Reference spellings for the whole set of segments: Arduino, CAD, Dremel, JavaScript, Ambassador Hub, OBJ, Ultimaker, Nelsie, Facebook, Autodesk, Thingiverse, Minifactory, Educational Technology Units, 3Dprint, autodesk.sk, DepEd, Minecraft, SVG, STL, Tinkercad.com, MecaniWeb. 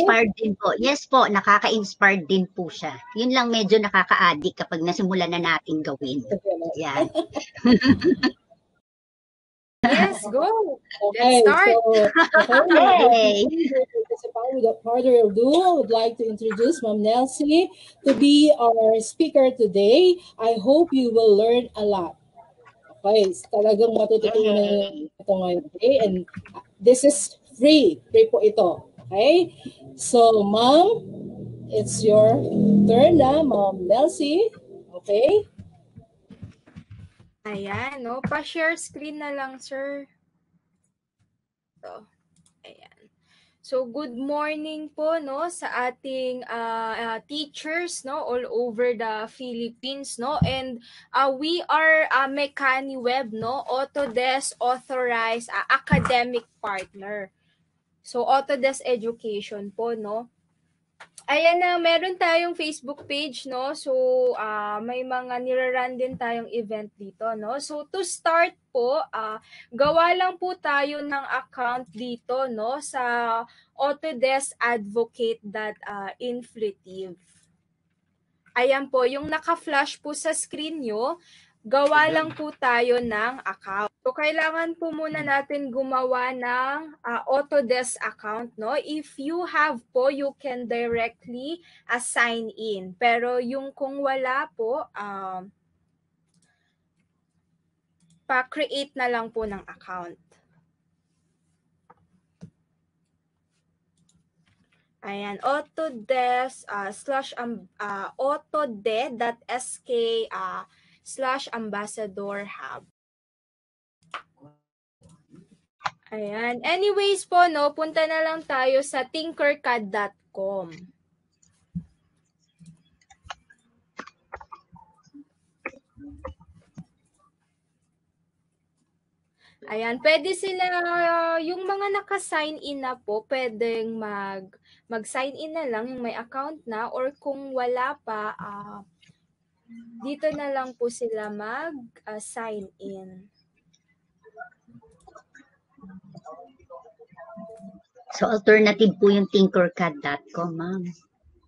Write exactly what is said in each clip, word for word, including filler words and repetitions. nakaka-inspired din po. Yes po, nakaka-inspired din po siya. Yun lang medyo nakaka-addict kapag nasimulan na natin gawin. Yeah. Yes, go. Okay, let's start. So, okay. Without further ado, I would like to introduce Ma'am Nelsie to be our speaker today. I hope you will learn a lot. Okay, talagang matututunan ito ngayon. Okay, and this is free. Free po ito. Okay? So, Ma'am, it's your turn na, Ma'am Nelsie. Okay? Ayan, no? Pa-share screen na lang, sir. So, ayan. So, good morning po, no? Sa ating uh, uh, teachers, no? All over the Philippines, no? And uh, we are uh, MecaniWeb, no? Autodesk authorized uh, academic partner. So, Autodesk Education po, no? Ayan na, meron tayong Facebook page, no? So, uh, may mga nirarun din tayong event dito, no? So, to start po, uh, gawa lang po tayo ng account dito, no? Sa autodesk advocate dot influitive. Ayan po, yung naka-flash po sa screen nyo, gawa lang po tayo ng account. So, kailangan po muna natin gumawa ng uh, Autodesk account, no? If you have po, you can directly uh, sign in. Pero yung kung wala po, uh, pa-create na lang po ng account. Ayan, Autodesk uh, slash um, uh, autode.sk uh, slash Ambassador Hub. Ayan. Anyways po, no, punta na lang tayo sa Tinkercad dot com. Ayan, pwede sila, uh, yung mga naka-sign in na po, pwedeng mag, mag-sign in na lang yung may account na, or kung wala pa, uh, dito na lang po sila mag-sign uh, in. So, alternative po yung Tinkercad dot com, ma'am.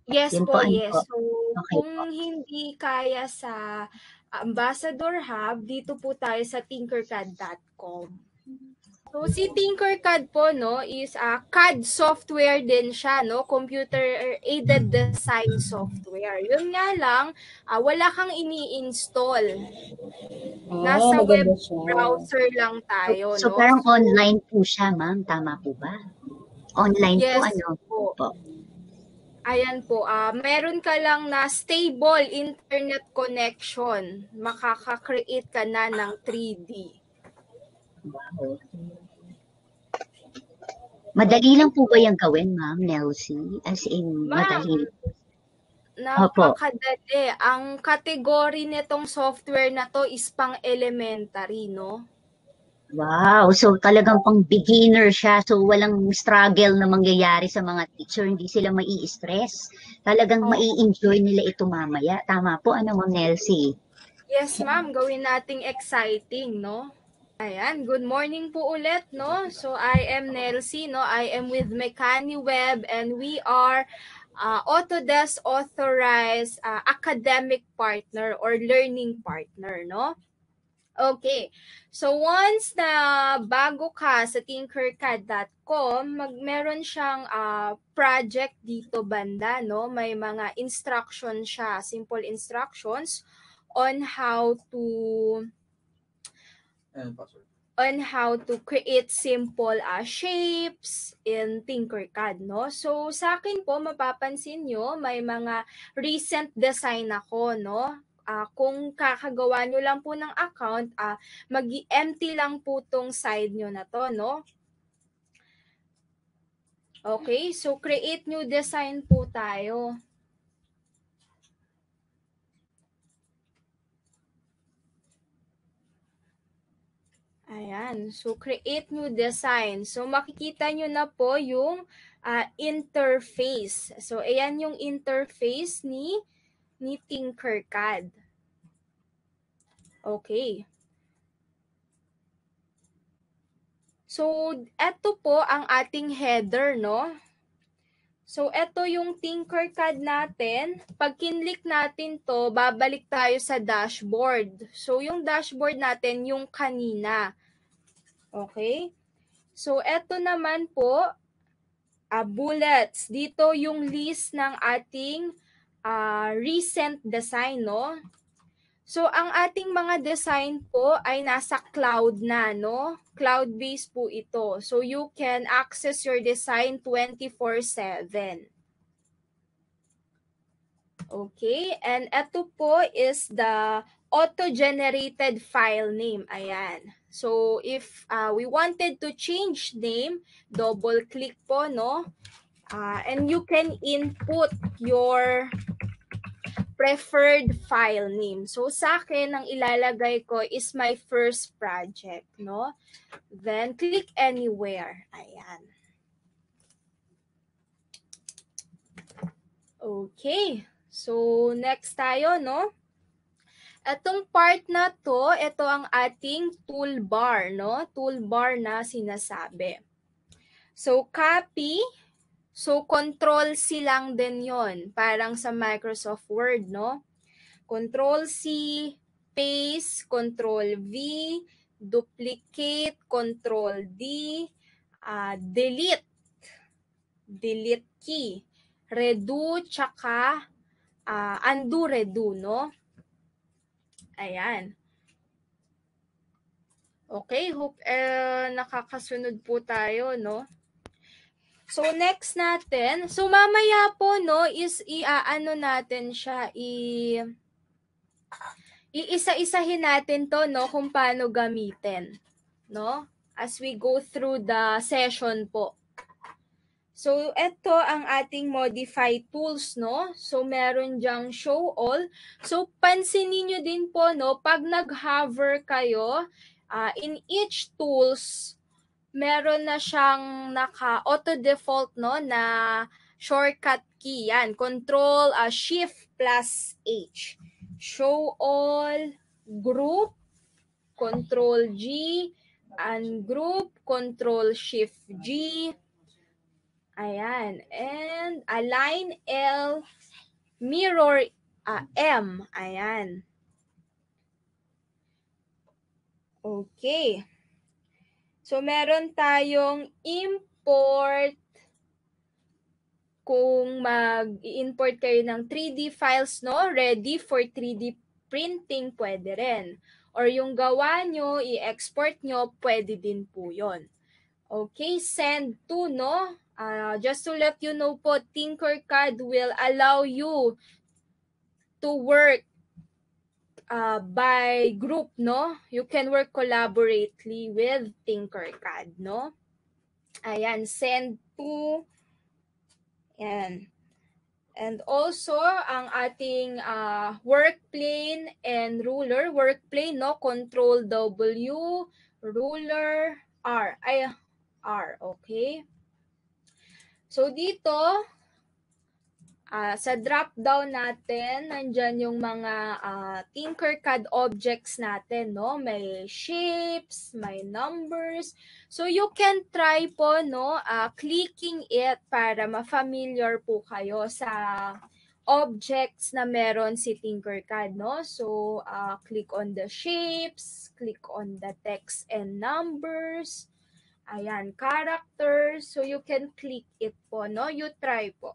Yes Yan po, po yes. Po. So, okay, kung po hindi kaya sa Ambassador Hub, dito po tayo sa Tinkercad dot com. So, si Tinkercad po, no, is a uh, C A D software din siya, no? Computer-aided design software. Yun nga lang, uh, wala kang ini-install. Nasa oh, web browser lang tayo, so, no? So, parang online po siya, ma'am. Tama po ba? Online yes, po, ano po. po. Ayan po, uh, meron ka lang na stable internet connection. Makaka-create ka na ng three D. Wow. Madali lang po ba yung gawin, Ma'am Nelsie? As in, ma'am, madali. Napakadali. Opo. Ang kategory nitong software na to is pang-elementary, no? Wow, so talagang pang beginner siya. So walang struggle na mangyayari sa mga teacher, hindi sila mai-stress. Talagang oh. mai-enjoy nila ito mamaya. Tama po, ano Ma'am Nelsie? Yes, ma'am, gawin nating exciting, no? Ayan, good morning po ulit, no? So I am Nelsie, no? I am with MecaniWeb and we are uh, Autodesk authorized uh, academic partner or learning partner, no? Okay, so once na bago ka sa Tinkercad dot com, magmeron siyang uh, project dito banda, no? May mga instruction siya, simple instructions on how to on how to create simple uh, shapes in Tinkercad, no? So, sa akin po, mapapansin nyo, may mga recent design ako, no? Uh, kung kakagawa nyo lang po ng account, uh, mag-empty lang po tong side nyo na to, no? Okay, so create new design po tayo. Ayan, so create new design. So makikita nyo na po yung uh, interface. So, ayan yung interface ni ni Tinkercad. Okay. So, eto po ang ating header, no? So, eto yung Tinkercad natin. Pag kinlik natin to, babalik tayo sa dashboard. So, yung dashboard natin, yung kanina. Okay? So, eto naman po, uh, bullets. Dito yung list ng ating uh, recent design, no? So, ang ating mga design po ay nasa cloud na, no? Cloud-based po ito. So, you can access your design twenty-four seven. Okay. And ito po is the auto-generated file name. Ayan. So, if uh, we wanted to change name, double-click po, no? Uh, and you can input your preferred file name. So, sa akin, ang ilalagay ko is my first project, no? Then, click anywhere. Ayan. Okay. So, next tayo, no? Itong part na to, ito ang ating toolbar, no? Toolbar na sinasabi. So, copy. So, Control-C lang din yon, parang sa Microsoft Word, no? Control-C, paste, Control-V, duplicate, Control-D, uh, delete, delete key, redo, tsaka uh, undo, redo, no? Ayan. Okay, hope uh, nakakasunod po tayo, no? So, next natin. So, mamaya po, no, is i-ano natin siya, i- iisa-isahin natin to, no, kung paano gamitin, no, as we go through the session po. So, ito ang ating modify tools, no. So, meron dyang show all. So, pansinin nyo din po, no, pag nag-hover kayo, uh, in each tools, meron na siyang naka-auto-default, no, na shortcut key. Yan, Control, uh, Shift plus H. Show all, group, Control G, ungroup, Control Shift G. Ayan, and align L, mirror uh, M. Ayan. Okay. So, meron tayong import kung mag-import kayo ng three D files, no? Ready for three D printing, pwede rin. Or yung gawa nyo, i-export nyo, pwede din po yun. Okay, send to, no? Uh, just to let you know po, Tinkercad will allow you to work Uh, by group, no? You can work collaboratively with Tinkercad, no? Ayan, send to. Ayan. And also, ang ating uh, work plane and ruler. Work plane, no? Control W, ruler, R. Ay, R, okay? So, dito, Uh, sa drop-down natin, nandyan yung mga uh, Tinkercad objects natin, no? May shapes, may numbers. So, you can try po, no? Uh, clicking it para ma-familiar po kayo sa objects na meron si Tinkercad, no? So, uh, click on the shapes, click on the text and numbers. Ayan, characters. So, you can click it po, no? You try po.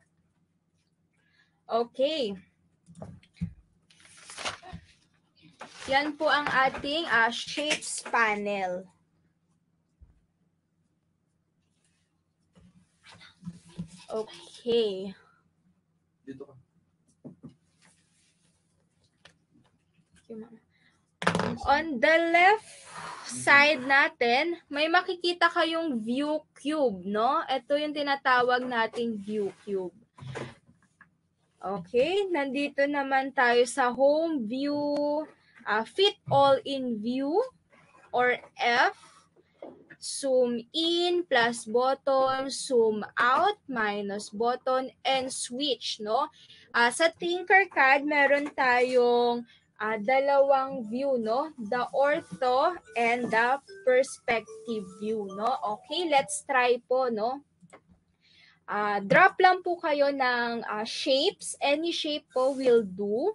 Okay. Yan po ang ating uh, shapes panel. Okay. Dito ka. On the left side natin, may makikita kayong view cube, no? Ito yung tinatawag nating view cube. Okay, nandito naman tayo sa home view, uh, fit all in view, or F, zoom in plus button, zoom out minus button, and switch, no? Uh, sa Tinkercad, meron tayong uh, dalawang view, no? The ortho and the perspective view, no? Okay, let's try po, no? Uh, drop lang po kayo ng uh, shapes. Any shape po will do.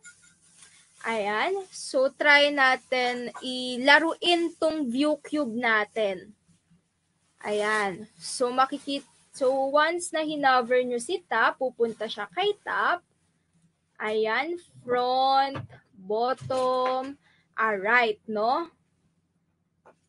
Ayan. So, try natin ilaruin tong view cube natin. Ayan. So, makikita. So, once na hinover nyo si top, pupunta siya kay top. Ayan. Front, bottom, alright, no?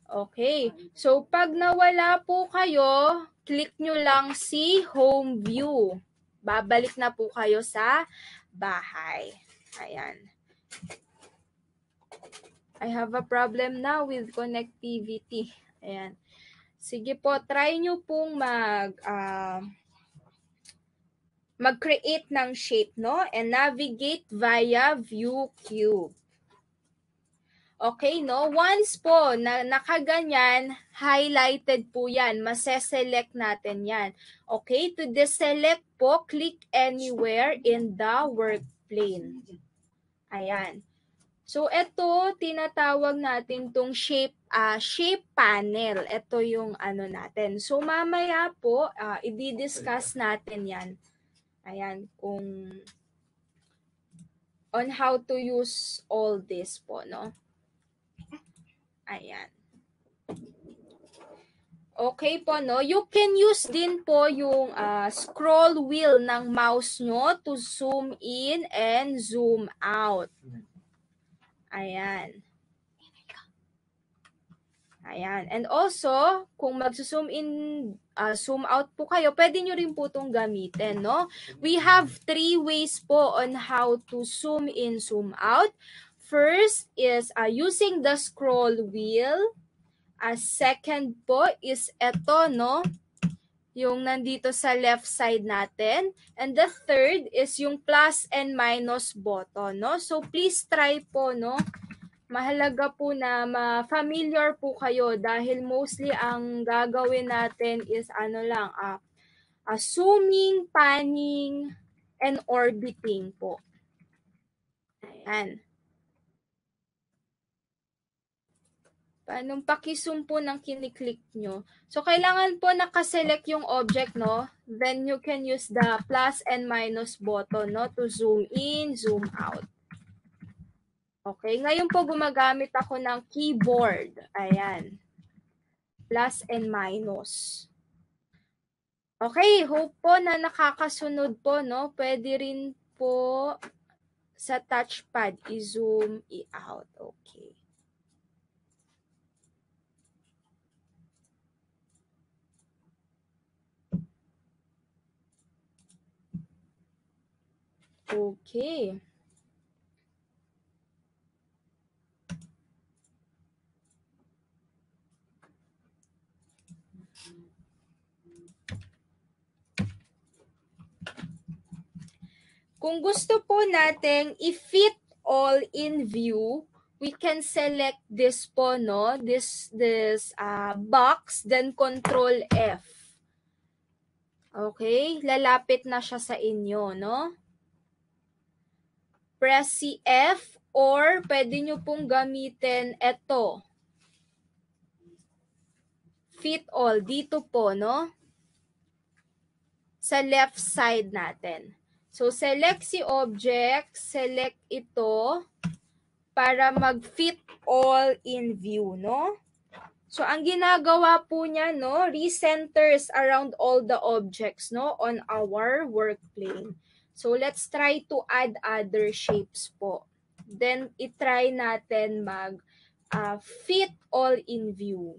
Okay. So, pag nawala po kayo, click nyo lang si home view. Babalik na po kayo sa bahay. Ayan. I have a problem now with connectivity. Ayan. Sige po, try nyo pong mag, uh, mag-create ng shape, no? And navigate via view cube. Okay, no? Once po na nakaganyan, highlighted po yan. Maseselect natin yan. Okay, to deselect po, click anywhere in the work plane. Ayan. So, ito, tinatawag natin tong shape, uh, shape panel. Ito yung ano natin. So, mamaya po, uh, i-discuss natin yan. Ayan, kung on how to use all this po, no? Ayan. Okay po, no? You can use din po yung uh, scroll wheel ng mouse nyo to zoom in and zoom out. Ayan. Ayan. And also, kung mag-zoom in, uh, zoom out po kayo, pwede nyo rin po itong gamitin, no? We have three ways po on how to zoom in, zoom out. First is uh, using the scroll wheel. A uh, second po is eto, no? Yung nandito sa left side natin. And the third is yung plus and minus button, no? So, please try po, no? Mahalaga po na ma-familiar po kayo dahil mostly ang gagawin natin is ano lang, uh, uh, zooming, panning, and orbiting po. Ayan. Paano pakisum po ng kiniklik nyo? So, kailangan po nakaselect yung object, no? Then, you can use the plus and minus button, no? To zoom in, zoom out. Okay. Ngayon po, gumagamit ako ng keyboard. Ayan. Plus and minus. Okay. Hope po na nakakasunod po, no? Pwede rin po sa touchpad i-zoom, i-out. Okay. Okay. Kung gusto po nating i-fit all in view, we can select this po, no? This, this uh, box, then Control F. Okay, lalapit na siya sa inyo, no? Press si F or pwede nyo pong gamitin ito. Fit all. Dito po, no? Sa left side natin. So, select si object. Select ito para mag-fit all in view, no? So, ang ginagawa po niya, no? Recenters around all the objects, no? On our work plane. So, let's try to add other shapes po. Then, itry natin mag uh, fit all in view.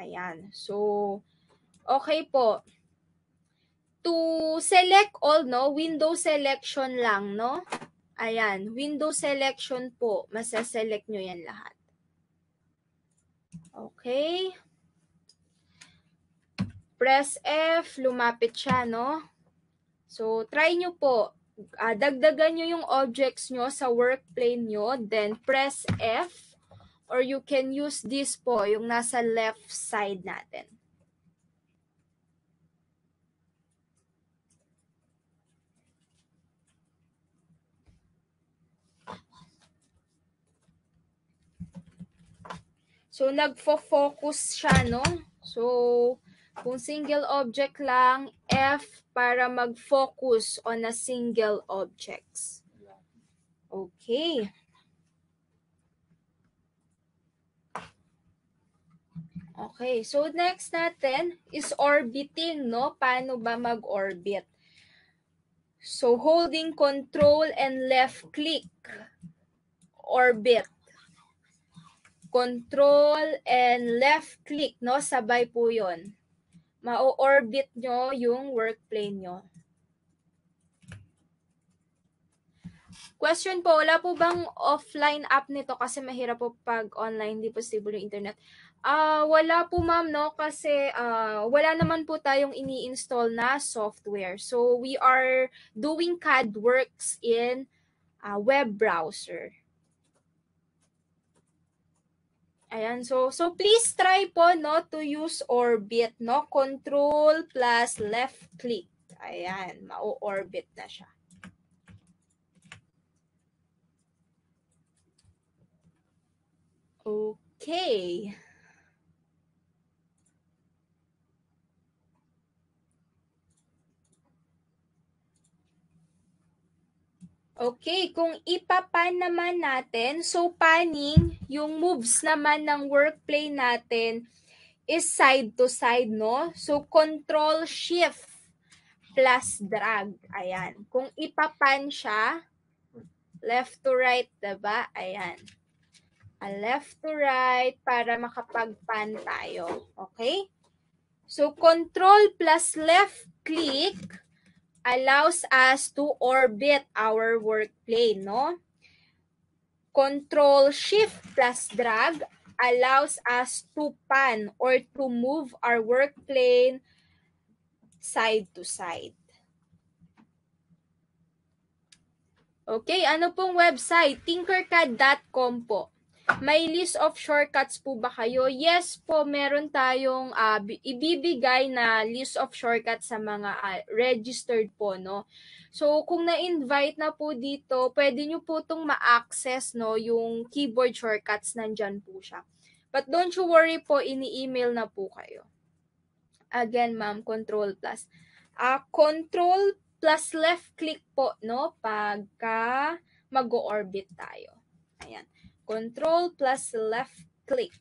Ayan. So, okay po. To select all, no? Window selection lang, no? Ayan. Window selection po. Masaselect nyo yan lahat. Okay. Press F. Lumapit siya, no? So, try nyo po. Uh, dagdagan nyo yung objects nyo sa work plane nyo. Then, press F. Or you can use this po, yung nasa left side natin. So, nagfo-focus siya, no? So, kung single object lang, F para mag-focus on a single objects. Okay. Okay, so next natin is orbiting, no? Paano ba mag-orbit? So holding control and left click, orbit. Control and left click, no? Sabay po yun. Ma-orbit nyo yung workplane nyo. Question po, wala po bang offline app nito? Kasi mahirap po pag online, di possible yung internet. Uh, wala po ma'am, no? Kasi uh, wala naman po tayong ini-install na software. So we are doing C A D works in uh, web browser. Ayan, so so please try po, no, to use orbit, no? Control plus left click. Ayan, ma-orbit na siya. Okay. Okay, kung ipapan naman natin, so panning, yung moves naman ng workplane natin is side to side, no? So control shift plus drag. Ayan. Kung ipapan siya, left to right, diba? Ayan. A left to right para makapagpan tayo. Okay? So control plus left click allows us to orbit our workplane, no? Control shift plus drag allows us to pan or to move our workplane side to side. Okay, ano pong website? Tinkercad dot com po. May list of shortcuts po ba kayo? Yes po, meron tayong uh, ibibigay na list of shortcuts sa mga uh, registered po, no? So, kung na-invite na po dito, pwede nyo po itong ma-access, no? Yung keyboard shortcuts, nandyan po siya. But don't you worry po, ini-email na po kayo. Again, ma'am, control plus. Uh, control plus left click po, no? Pagka mag-orbit tayo. Ayan. Control plus left click.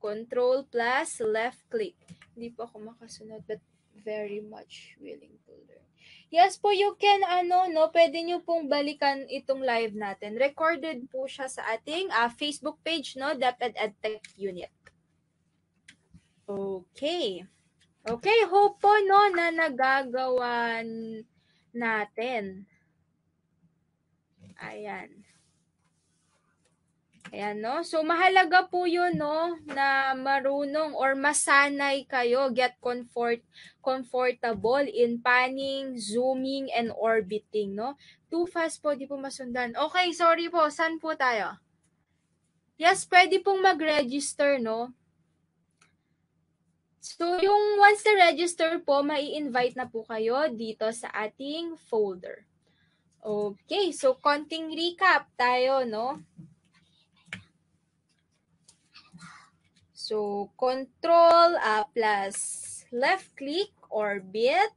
Control plus left click. Hindi po ako makasunod but very much willing to learn. Yes po, you can, ano, no, pwede nyo pong balikan itong live natin. Recorded po siya sa ating uh, Facebook page, no, DepEd EdTech Unit. Okay. Okay, hope po, no, na nagagawan natin. Ayan. Ayan, no? So, mahalaga po yun, no? Na marunong or masanay kayo, get comfort, comfortable in panning, zooming, and orbiting, no? Too fast po, di po masundan. Okay, sorry po. Saan po tayo? Yes, pwede pong mag-register, no? So, yung once na-register po, mai-invite na po kayo dito sa ating folder. Okay, so, konting recap tayo, no? So, control uh, plus left click, orbit.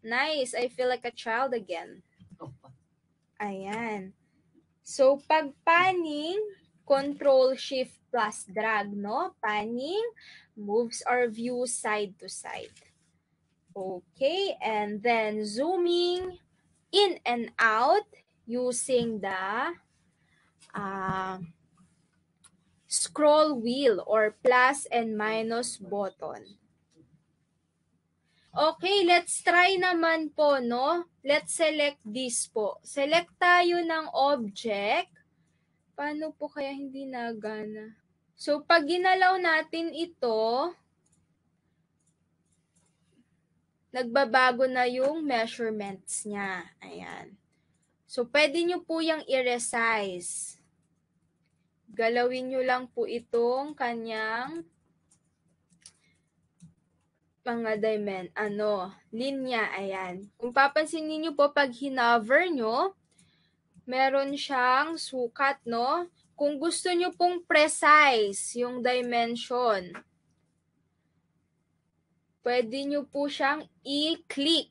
Nice. I feel like a child again. Ayan. So, pag panning, control shift plus drag, no? Panning moves our view side to side. Okay. And then zooming in and out using the... Uh, scroll wheel or plus and minus button. Okay, let's try naman po, no? Let's select this po. Select tayo ng object. Paano po kaya hindi nagana? So, pag ginalaw natin ito, nagbabago na yung measurements niya. Ayan. So, pwede nyo po yung i-resize. Galawin nyo lang po itong kanyang mga dimen, ano, linya, ayan. Kung papansin niyo po, pag hinover nyo, meron siyang sukat, no? Kung gusto nyo pong precise yung dimension, pwede nyo po siyang i-click.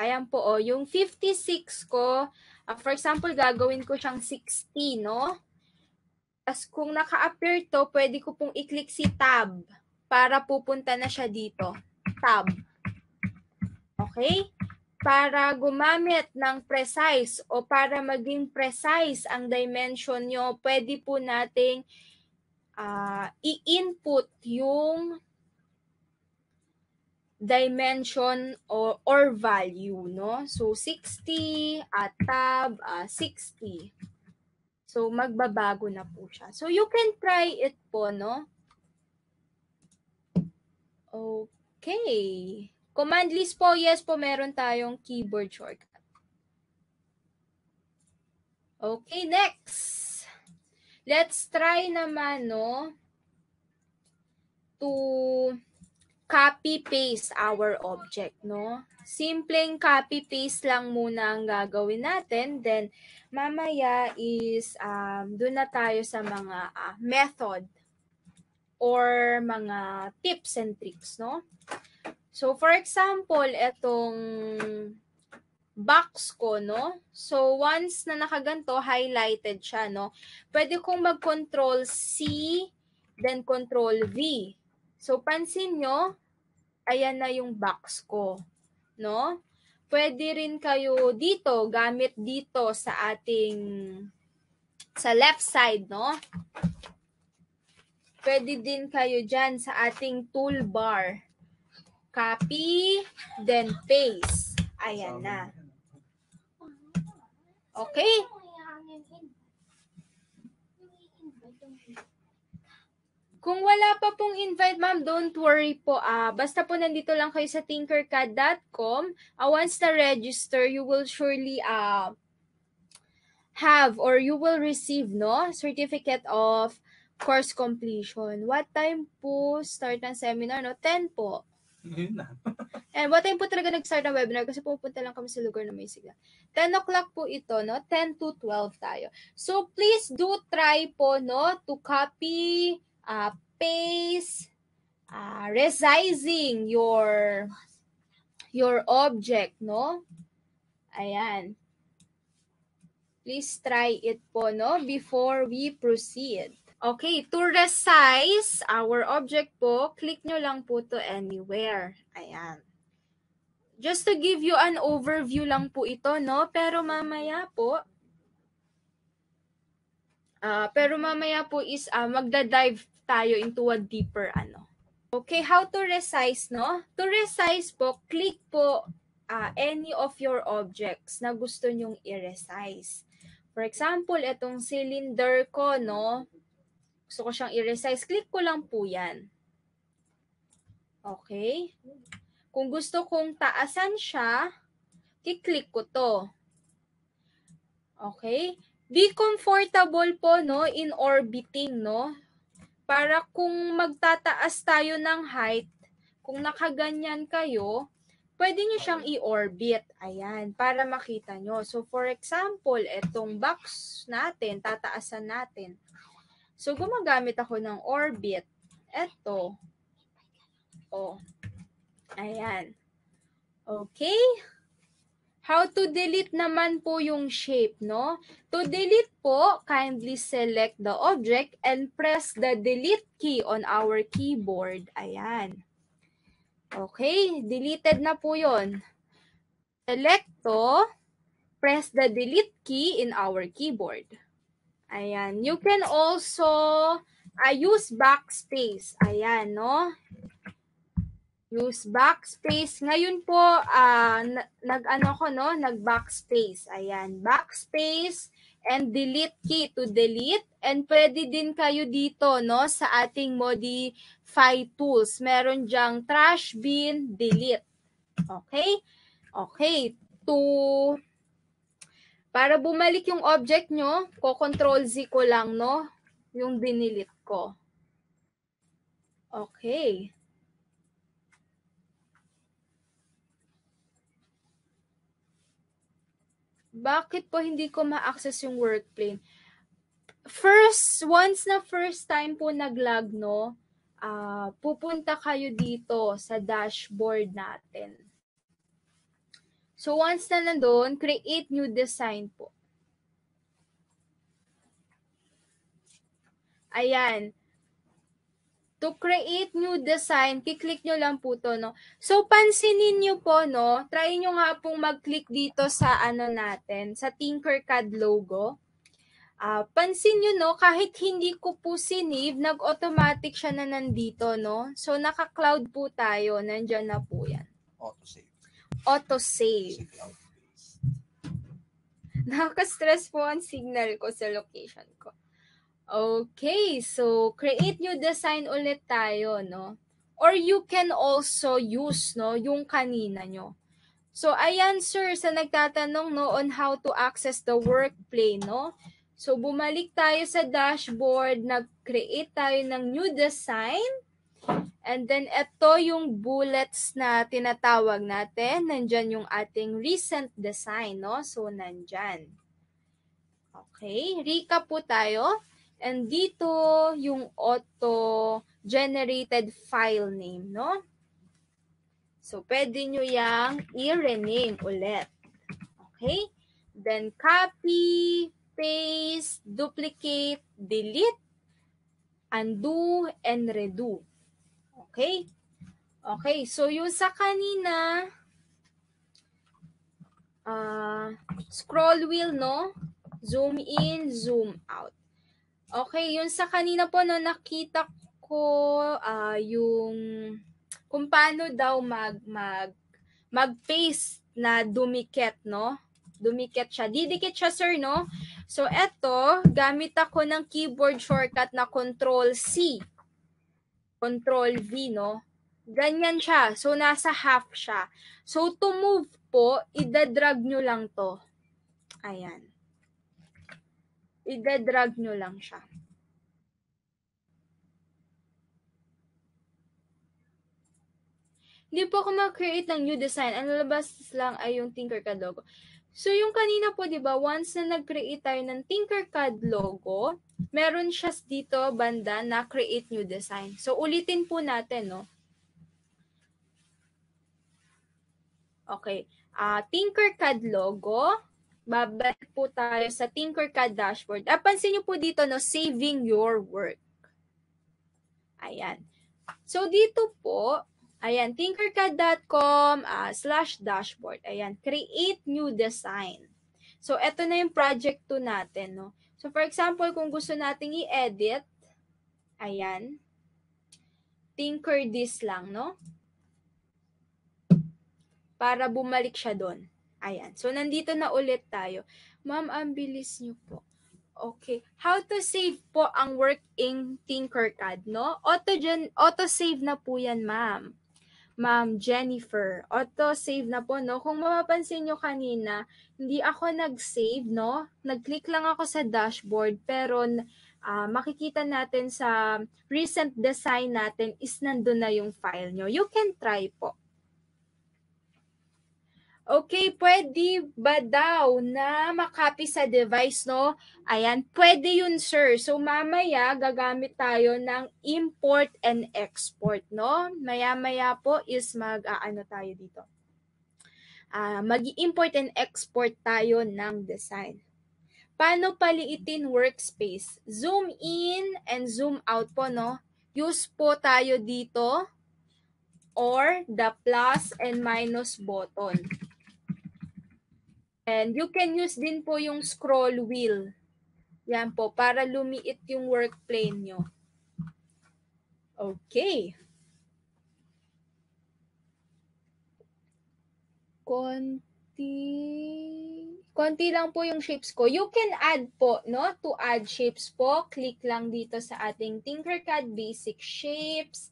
Ayan po, oh, yung fifty-six ko, uh, for example, gagawin ko siyang sixty, no? Tapos kung naka-appear to, pwede ko pong i-click si tab para pupunta na siya dito. Tab. Okay? Para gumamit ng precise o para maging precise ang dimension nyo, pwede po nating uh, i-input yung dimension or, or value, no? So, sixty at uh, tab, uh, sixty. So, magbabago na po siya. So, you can try it po, no? Okay. Command list po, yes po, meron tayong keyboard shortcut. Okay, next. Let's try naman, no? To copy paste our object, no? Simpleng copy paste lang muna ang gagawin natin, then mamaya is um doon na tayo sa mga uh, method or mga tips and tricks, no? So for example, etong box ko, no? So once na nakaganto, highlighted siya, no? Pwede kong mag-control C then control V. So, pansin nyo, ayan na yung box ko, no? Pwede rin kayo dito, gamit dito sa ating, sa left side, no? Pwede din kayo dyan sa ating toolbar. Copy, then paste. Ayan na. Okay? Kung wala pa pong invite, ma'am, don't worry po. Ah, basta po nandito lang kayo sa Tinkercad dot com. Ah, once na register, you will surely ah, have or you will receive, no, certificate of course completion. What time po start ng seminar? No? ten po. And what time po talaga nag-start ng webinar? Kasi pupunta lang kami sa lugar na may sigla. ten o'clock po ito, no? ten to twelve tayo. So, please do try po, no, to copy... Uh, paste, uh, resizing your your object, no? Ayan. Please try it po, no? Before we proceed. Okay, to resize our object po, click nyo lang po to anywhere. Ayan. Just to give you an overview lang po ito, no? Pero mamaya po, uh, pero mamaya po is uh, magda-dive tayo into a deeper ano. Okay, how to resize, no? To resize po, click po uh, any of your objects na gusto nyong i-resize. For example, itong cylinder ko, no? Gusto ko siyang i-resize. Click ko lang po yan. Okay? Kung gusto kong taasan siya, i-click ko to. Okay? Be comfortable po, no? In orbiting, no? Para kung magtataas tayo ng height, kung nakaganyan kayo, pwede nyo siyang i-orbit. Ayan, para makita nyo. So, for example, itong box natin, tataasan natin. So, gumagamit ako ng orbit. Ito. O. Ayan. Okay. How to delete naman po yung shape, no? To delete po, kindly select the object and press the delete key on our keyboard. Ayan. Okay, deleted na po yun. Select to, press the delete key in our keyboard. Ayan. You can also uh, use backspace. Ayan, no? Use backspace. Ngayon po, uh, nag-ano ko, no? Nag-backspace. Ayan. Backspace. And delete key to delete. And pwede din kayo dito, no, sa ating modify tools. Meron dyang trash bin, delete. Okay? Okay. To, para bumalik yung object nyo, ko-control Z ko lang, no, yung dinelete ko. Okay. Bakit po hindi ko ma-access yung work plane? First, once na first time po nag-log, no, uh, pupunta kayo dito sa dashboard natin. So once na nandun, create new design po. Ayan. To create new design, kiklik nyo lang po to, no? So, pansinin nyo po, no? Try nyo nga pong mag-click dito sa ano natin, sa Tinkercad logo. Uh, pansin nyo, no? Kahit hindi ko po sinave, nag-automatic siya na nandito, no? So, naka-cloud po tayo. Nandyan na po yan. Auto-save. Auto-save. Naka-stress po ang signal ko sa location ko. Okay, so create new design ulit tayo, no? Or you can also use, no, yung kanina nyo. So, ayan sir, sa nagtatanong, no, on how to access the work plane, no? So, bumalik tayo sa dashboard, nag-create tayo ng new design. And then, ito yung bullets na tinatawag natin. Nandyan yung ating recent design, no? So, nandyan. Okay, recap po tayo. And dito, yung auto-generated file name, no? So, pwede nyo yung i-rename ulit. Okay? Then, copy, paste, duplicate, delete, undo, and redo. Okay? Okay. So, yung sa kanina, uh, scroll wheel, no? Zoom in, zoom out. Okay, yun sa kanina po, no, nakita ko uh, yung kung paano daw mag, mag, mag-paste na dumikit, no? Dumikit siya. Didikit siya, sir, no? So, eto, gamit ako ng keyboard shortcut na control C. control V, no? Ganyan siya. So, nasa half siya. So, to move po, idadrag nyo lang to. Ayan. Ida-drag nyo lang siya. Hindi po ako mag-create ng new design. Ang lalabas lang ay yung Tinkercad logo. So, yung kanina po, di ba, once na nag-create tayo ng Tinkercad logo, meron siya dito, banda, na create new design. So, ulitin po natin, no? Okay. Uh, Tinkercad logo. Babalik po tayo sa Tinkercad dashboard. Ah, pansin nyo po dito, no, saving your work. Ayan. So, dito po, ayan, Tinkercad dot com uh, slash dashboard. Ayan, create new design. So, eto na yung project two natin, no. So, for example, kung gusto nating i-edit, ayan, tinker this lang, no. Para bumalik siya doon. Ayan. So, nandito na ulit tayo. Ma'am, ang bilis nyo po. Okay. How to save po ang work in Tinkercad, no? Auto-gen- auto-save na po yan, ma'am. Ma'am Jennifer. Auto-save na po, no? Kung mapapansin nyo kanina, hindi ako nag-save, no? Nag-click lang ako sa dashboard, pero uh, makikita natin sa recent design natin is nandun na yung file nyo. You can try po. Okay, pwede ba daw na makapi sa device, no? Ayan, pwede yun, sir. So, mamaya, gagamit tayo ng import and export, no? Maya-maya po is mag-ano uh, tayo dito. Uh, mag-import and export tayo ng design. Paano paliitin workspace? Zoom in and zoom out po, no? Use po tayo dito or the plus and minus button. And you can use din po yung scroll wheel. Yan po, para lumiit yung work plane nyo. Okay. Konti. Konti lang po yung shapes ko. You can add po, no? To add shapes po, click lang dito sa ating Tinkercad basic shapes.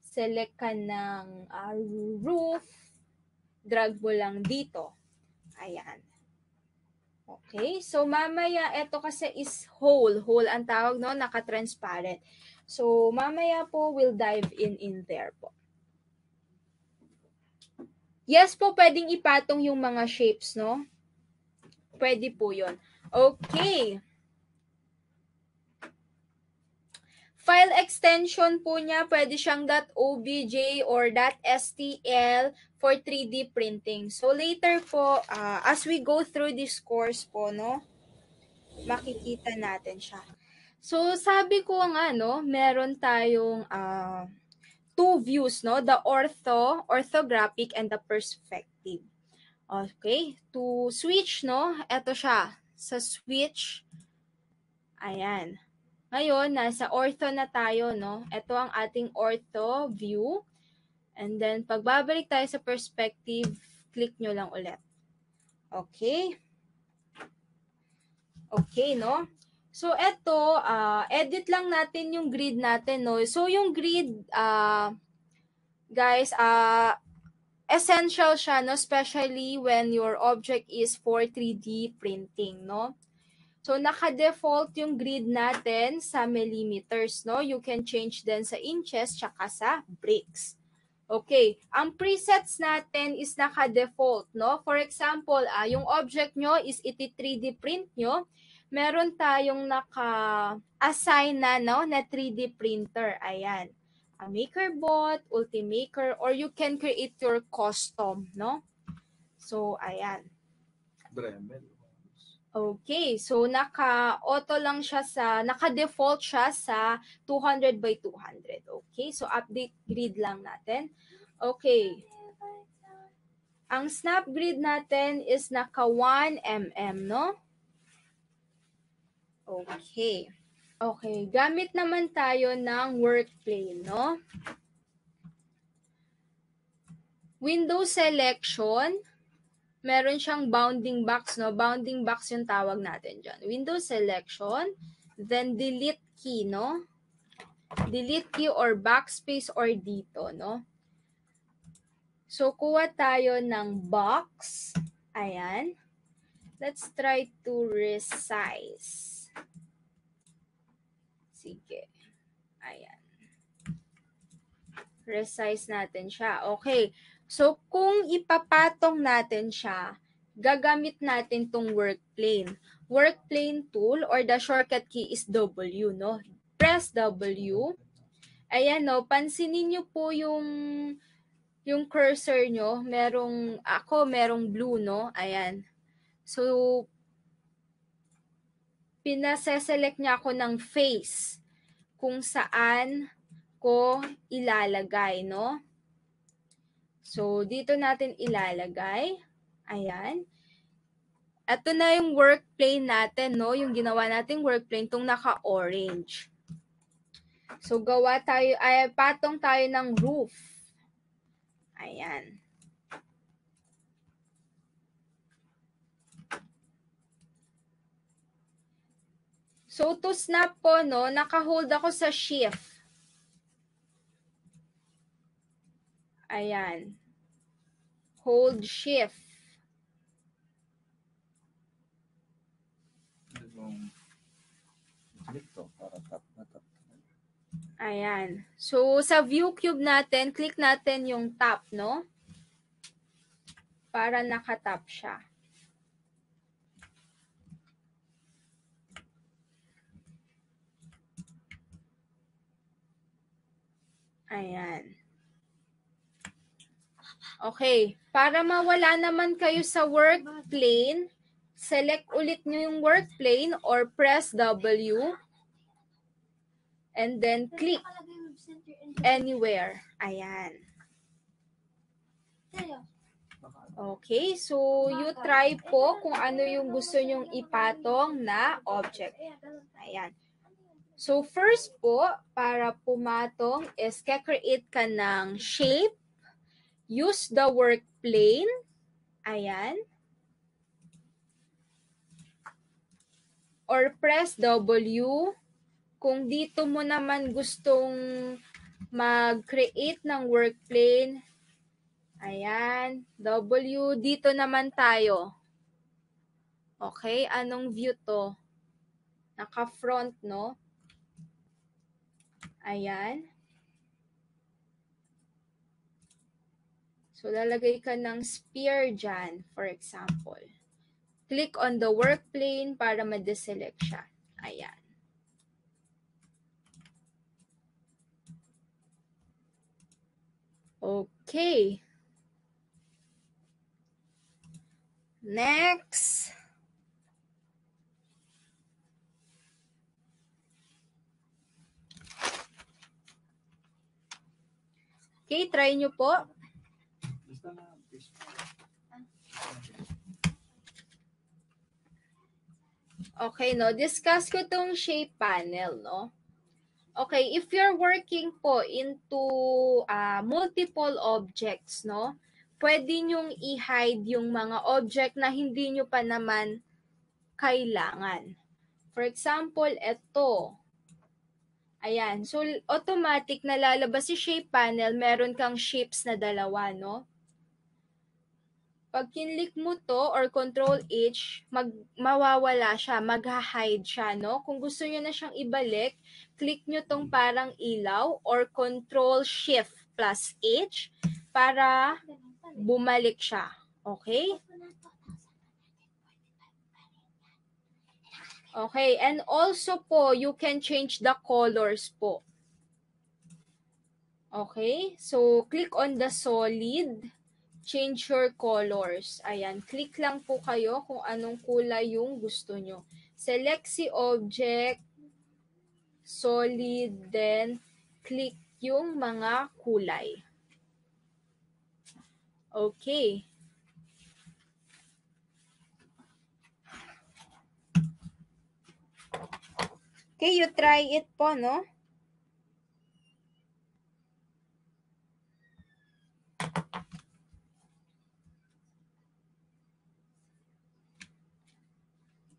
Select ka ng uh, roof. Drag mo lang dito. Ayan. Okay. So, mamaya, eto kasi is whole. Whole ang tawag, no? Naka-transparent. So, mamaya po, we'll dive in in there po. Yes po, pwedeng ipatong yung mga shapes, no? Pwede po yun. Okay. File extension po niya, pwede siyang .obj or .S T L for three D printing. So later po, uh, as we go through this course po, no, makikita natin siya. So sabi ko nga, no, meron tayong uh, two views, no, the ortho, orthographic, and the perspective. Okay, to switch, no, eto siya, sa switch, ayan. Ngayon, nasa ortho na tayo, no? Ito ang ating ortho view. And then, pagbabalik tayo sa perspective, click nyo lang ulit. Okay. Okay, no? So, ito, uh, edit lang natin yung grid natin, no? So, yung grid, uh, guys, uh, essential siya, no? Especially when your object is for three D printing, no? So, naka-default yung grid natin sa millimeters, no? You can change din sa inches tsaka sa bricks. Okay. Ang presets natin is naka-default, no? For example, ah, yung object nyo is iti three D print nyo. Meron tayong naka-assign na, no? Na three D printer. Ayan. A maker bot, ultimaker, or you can create your custom, no? So, ayan. Dremel. Okay, so naka-auto lang siya sa, naka-default siya sa two hundred by two hundred. Okay, so update grid lang natin. Okay. Ang snap grid natin is naka one millimeter, no? Okay. Okay, gamit naman tayo ng work plane, no? Window selection. Meron siyang bounding box, no? Bounding box yung tawag natin dyan. Window selection, then delete key, no? Delete key or backspace or dito, no? So, kuha tayo ng box. Ayan. Let's try to resize. Sige. Ayan. Resize natin siya. Okay. So, kung ipapatong natin siya, gagamit natin tong work plane. Work plane tool or the shortcut key is W, no? Press W. Ayan, no? Pansinin nyo po yung, yung cursor nyo. Merong, ako, merong blue, no? Ayan. So, pinaseselect niya ako ng face kung saan ko ilalagay, no? So, dito natin ilalagay. Ayan. Ito na yung work plane natin, no? Yung ginawa nating work plane, itong naka-orange. So, gawa tayo, ay, patong tayo ng roof. Ayan. So, to snap po, no? Naka-hold ako sa shift. Ayan. Hold shift. Ayan. So, sa view cube natin, click natin yung top, no? Para nakatop siya. Ayan. Okay, para mawala naman kayo sa work plane, select ulit nyo yung work plane or press W and then click anywhere. Ayan. Okay, so you try po kung ano yung gusto nyong ipatong na object. Ayan. So first po, para pumatong is ka-create ka ng shape. Use the work plane. Ayan. Or press W. Kung dito mo naman gustong mag-create ng work plane. Ayan. W. Dito naman tayo. Okay. Anong view to? Naka-front, no? Ayan. So, lalagay ka ng sphere dyan, for example. Click on the work plane para ma-deselect siya. Ayan. Okay. Next. Okay, try nyo po. Okay, no. Discuss ko tong shape panel, no? Okay, if you're working po into uh, multiple objects, no? Pwede nyong i-hide yung mga object na hindi nyo pa naman kailangan. For example, ito. Ayan. So, automatic na lalabas si shape panel, meron kang shapes na dalawa, no? Pag kinlik mo to or control H, mag, mawawala siya, mag-hide siya, no? Kung gusto nyo na siyang ibalik, click nyo tong parang ilaw or control shift plus H para bumalik siya. Okay? Okay, and also po, you can change the colors po. Okay, so click on the solid, change your colors. Ayan, click lang po kayo kung anong kulay yung gusto nyo. Select si object, solid, then click yung mga kulay. Okay. Okay, you try it po, no?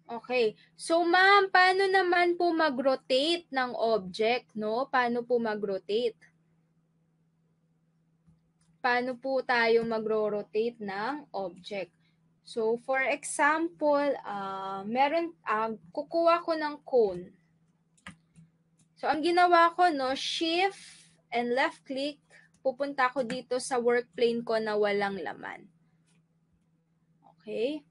Okay. So, ma'am, paano naman po mag-rotate ng object, no? Paano po mag-rotate? Paano po tayo mag-rotate ng object? So, for example, uh, meron, uh, kukuha ko ng cone. So, ang ginawa ko, no, shift and left click, pupunta ko dito sa work plane ko na walang laman. Okay.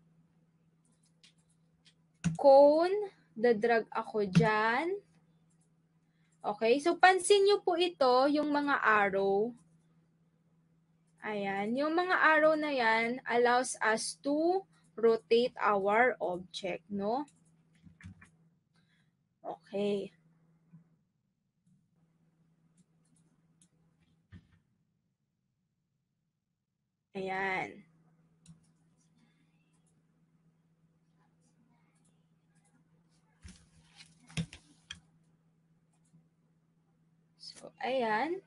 Cone, dadrag ako dyan. Okay. So, pansin nyo po ito, yung mga arrow. Ayan. Yung mga arrow na yan allows us to rotate our object, no? Okay. Ayan. So, ayan.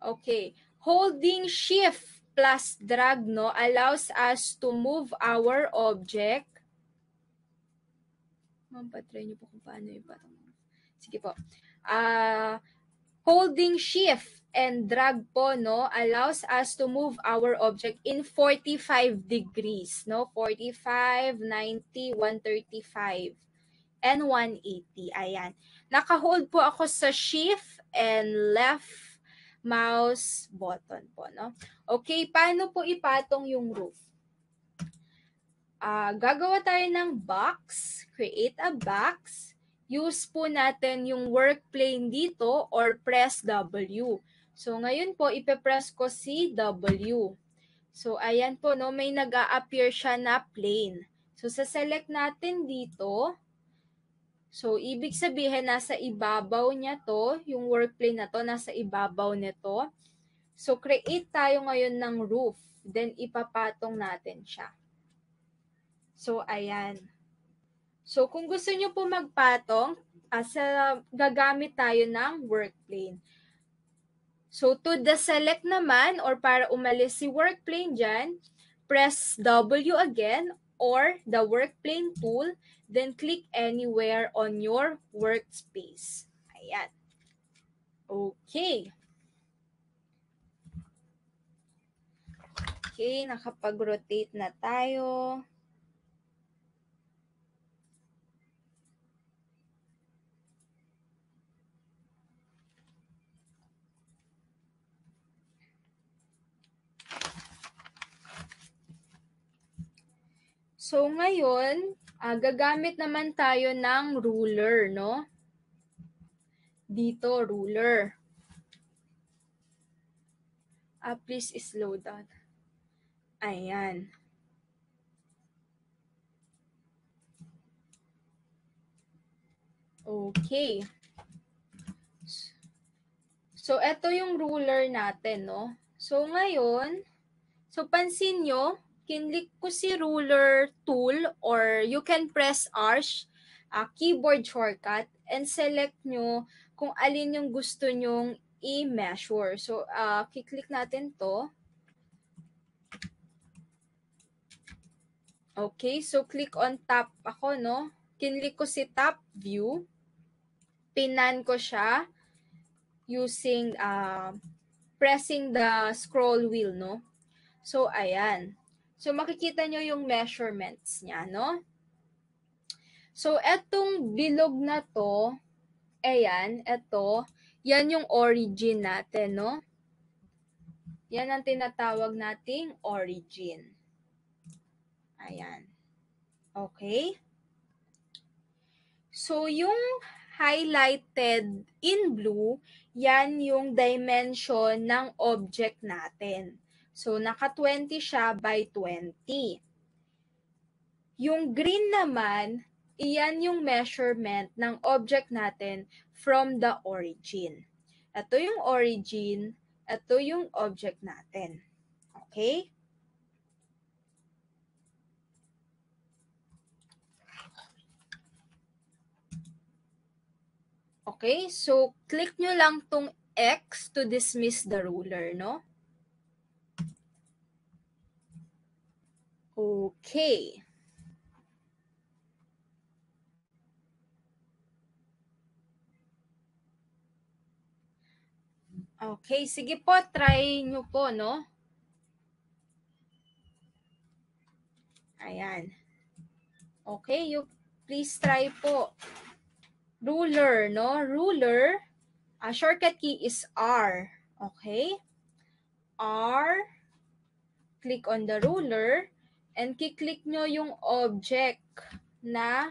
Okay. Holding shift plus drag, no, allows us to move our object. Ma'am, patry niyo po kung paano yung parang. Sige po. Uh, holding shift and drag po, no, allows us to move our object in forty-five degrees, no? forty-five, ninety, one thirty-five, and one eighty. Ayan. Nakahold po ako sa shift and left mouse button po, no? Okay, paano po ipatong yung roof? Uh, gagawa tayo ng box, create a box, use po natin yung work plane dito or press W. So, ngayon po, ipe-press ko si W. So, ayan po, no, may nag-a-appear siya na plane. So, sa-select natin dito. So, ibig sabihin, nasa ibabaw niya to, yung work plane na to, nasa ibabaw nito. So, create tayo ngayon ng roof, then ipapatong natin siya. So, ayan. So, kung gusto nyo po magpatong, asa, gagamit tayo ng work plane. So, to the select naman, or para umalis si work plane dyan, press W again, or the work plane tool, then click anywhere on your workspace. Ayan. Okay. Okay, nakapag-rotate na tayo. So ngayon, uh, gagamit naman tayo ng ruler, no? Dito, ruler. Uh, please slow down. Ayan. Okay. So, eto yung ruler natin, no? So, ngayon, so pansin nyo, kinlik ko si ruler tool or you can press R, uh, keyboard shortcut, and select nyo kung alin yung gusto nyong i-measure. So, uh, kiklik natin to. Okay, so click on top ako, no? Kinlik ko si top view. Pinan ko siya using, uh, pressing the scroll wheel, no? So, ayan. So, makikita nyo yung measurements niya, no? So, etong bilog na to, ayan, eto, yan yung origin natin, no? Yan ang tinatawag nating origin. Ayan. Okay? So, yung highlighted in blue, yan yung dimension ng object natin. So, naka twenty siya by twenty. Yung green naman, iyan yung measurement ng object natin from the origin. Ito yung origin, ito yung object natin. Okay? Okay, so click nyo lang tong X to dismiss the ruler, no? Okay. Okay, sige po, try nyo po, no? Ayan. Okay, you please try po. Ruler, no? Ruler, uh, shortcut key is R. Okay? R, click on the ruler, and kiklik nyo yung object na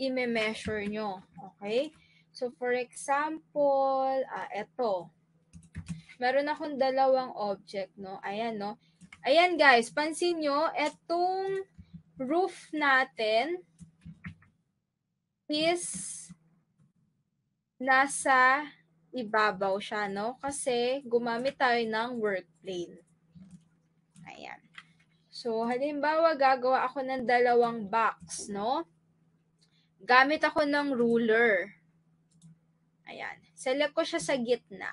ime-measure nyo. Okay? So, for example, uh, eto. Meron akong dalawang object, no? Ayan, no? Ayan, guys. Pansin nyo, etong roof natin is nasa ibabaw siya, no? Kasi gumamit tayo ng work plane. Ayan. So, halimbawa, gagawa ako ng dalawang box, no? Gamit ako ng ruler. Ayan. Select ko siya sa gitna.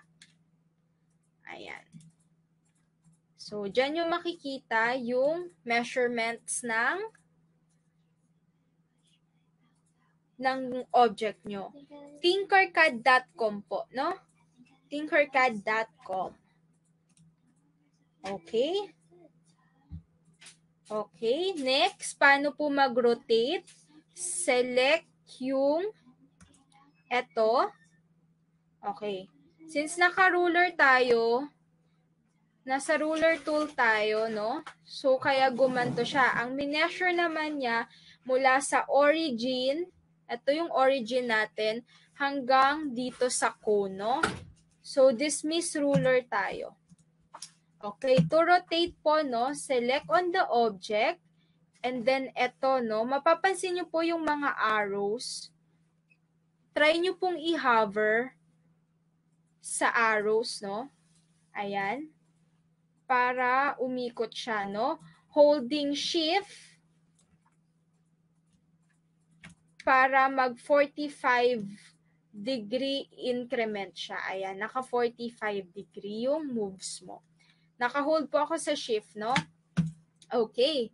Ayan. So, dyan yung makikita yung measurements ng ng object nyo. Tinkercad dot com po, no? Tinkercad dot com. Okay? Okay. Next, paano po mag-rotate? Select yung eto. Okay. Since naka-ruler tayo, nasa ruler tool tayo, no? So, kaya gumanto siya. Ang measure naman niya mula sa origin, ito yung origin natin, hanggang dito sa cone, no? So, dismiss ruler tayo. Okay, to rotate po, no? Select on the object, and then ito, no? Mapapansin nyo po yung mga arrows. Try nyo pong i-hover sa arrows, no? Ayan. Para umikot siya, no? Holding shift para mag forty-five degree increment siya. Ayan. Naka forty-five degree yung moves mo. Naka-hold po ako sa shift, no? Okay.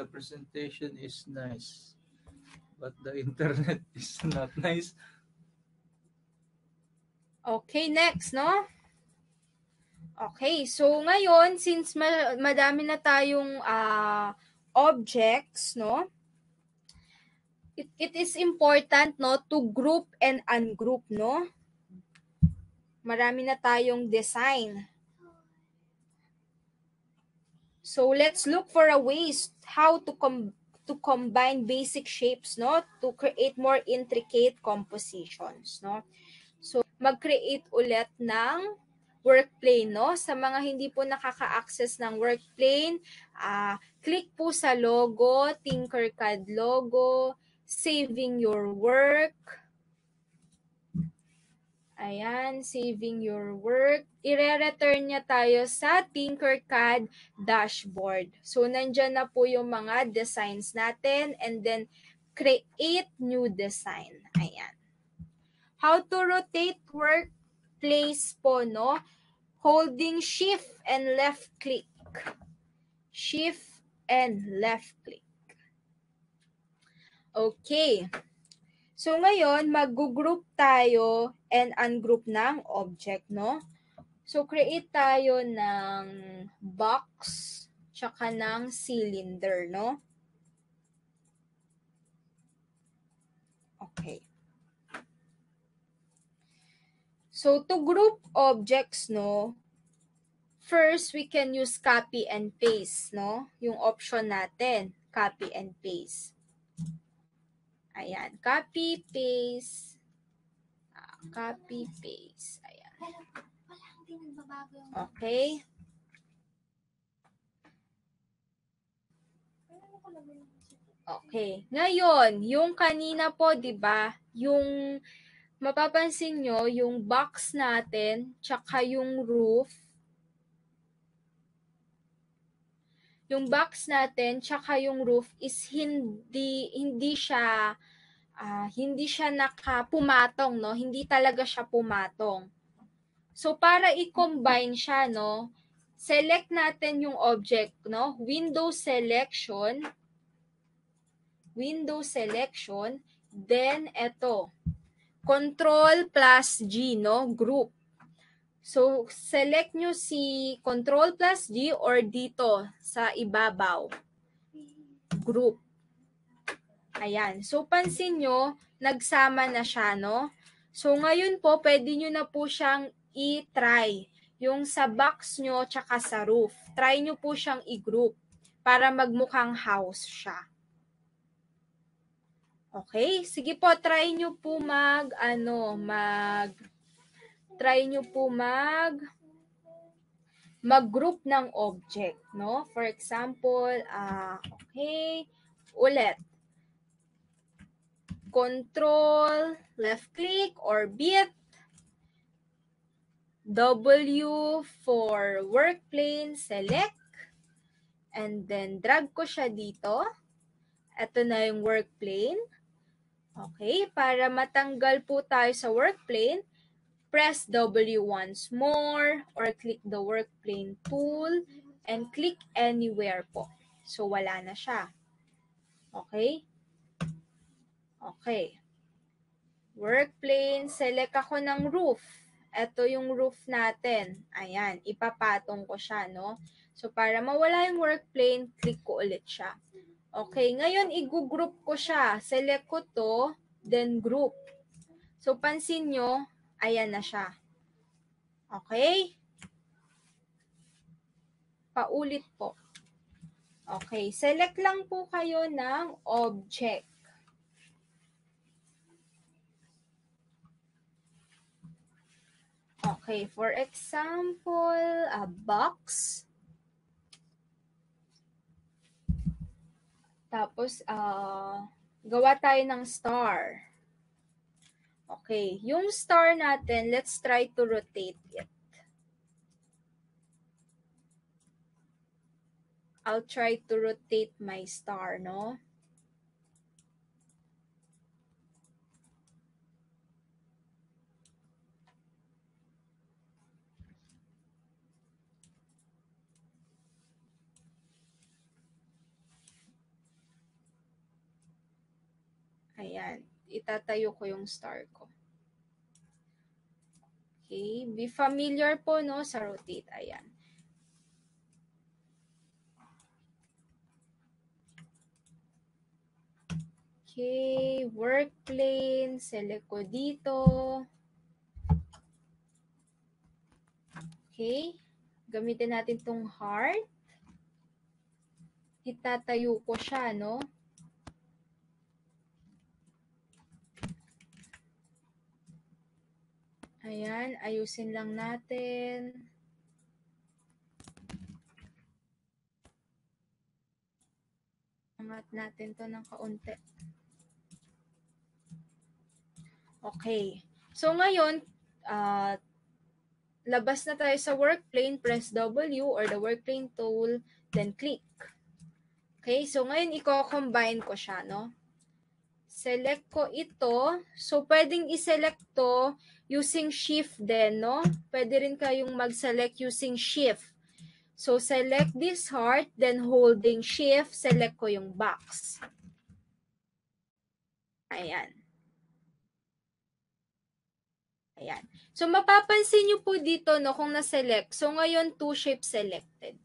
The presentation is nice, but the internet is not nice. Okay, next, no? Okay, so ngayon, since madami na tayong uh, objects, no? it, it is important, no, to group and ungroup, no? Marami na tayong design. So let's look for a ways how to com to combine basic shapes, no, to create more intricate compositions, no? So mag-create ulit ng workplane, no? Sa mga hindi po nakaka-access ng workplane, uh, click po sa logo, Tinkercad logo, saving your work. Ayan, saving your work. I-return niya tayo sa Tinkercad dashboard. So, nandyan na po yung mga designs natin, and then create new design. Ayan. How to rotate work place po, no? Holding shift and left click. Shift and left click. Okay. So, ngayon, mag-group tayo and ungroup ng object, no? So, create tayo ng box tsaka ng cylinder, no? Okay. So, to group objects, no, first, we can use copy and paste, no? Yung option natin, copy and paste. Ayan, copy, paste, ah, copy, paste, ayan. Okay. Okay. Ngayon, yung kanina po, diba, yung... mapapansin nyo, yung box natin, tsaka yung roof. Yung box natin, tsaka yung roof is hindi, hindi siya, uh, hindi siya nakapumatong, no? Hindi talaga siya pumatong. So, para i-combine siya, no? Select natin yung object, no? Window selection. Window selection. Then, eto. Control plus G, no? Group. So, select nyo si Control plus G or dito sa ibabaw. Group. Ayan. So, pansin nyo, nagsama na siya, no? So, ngayon po, pwede nyo na po siyang i-try. Yung sa box nyo, tsaka sa roof. Try nyo po siyang i-group para magmukhang house siya. Okay, sige po, try nyo po mag, ano, mag, try nyo po mag, mag-group ng object, no? For example, uh, okay, ulit. Control, left click, orbit, W for work plane, select, and then drag ko siya dito. Ito na yung work plane. Okay, para matanggal po tayo sa workplane, press W once more or click the workplane tool and click anywhere po. So, wala na siya. Okay? Okay. Workplane, select ako ng roof. Ito yung roof natin. Ayan, ipapatong ko siya, no? So, para mawala yung workplane, click ko ulit siya. Okay, ngayon i-group ko siya. Select ko to, then group. So, pansin nyo, ayan na siya. Okay? Paulit po. Okay, select lang po kayo ng object. Okay, for example, a box. Tapos, uh, gawa tayo ng star. Okay. Yung star natin, let's try to rotate it. I'll try to rotate my star, no? Ayan, itatayo ko yung star ko. Okay, be familiar po, no, sa rotate. Ayan. Okay, work plane, select ko dito. Okay, gamitin natin tong heart. Itatayo ko siya, no? Ayan, ayusin lang natin. Angat natin to ng kaunti. Okay. So ngayon, uh, labas na tayo sa work plane. Press W or the work plane tool, then click. Okay, so ngayon i-combine ko siya, no? Select ko ito. So pwedeng i-select to using shift then, no? Pwede rin kayong mag-select using shift. So select this heart, then holding shift, select ko yung box. Ayan. Ayan. So mapapansin nyo po dito, no, kung na-select. So ngayon two shape selected.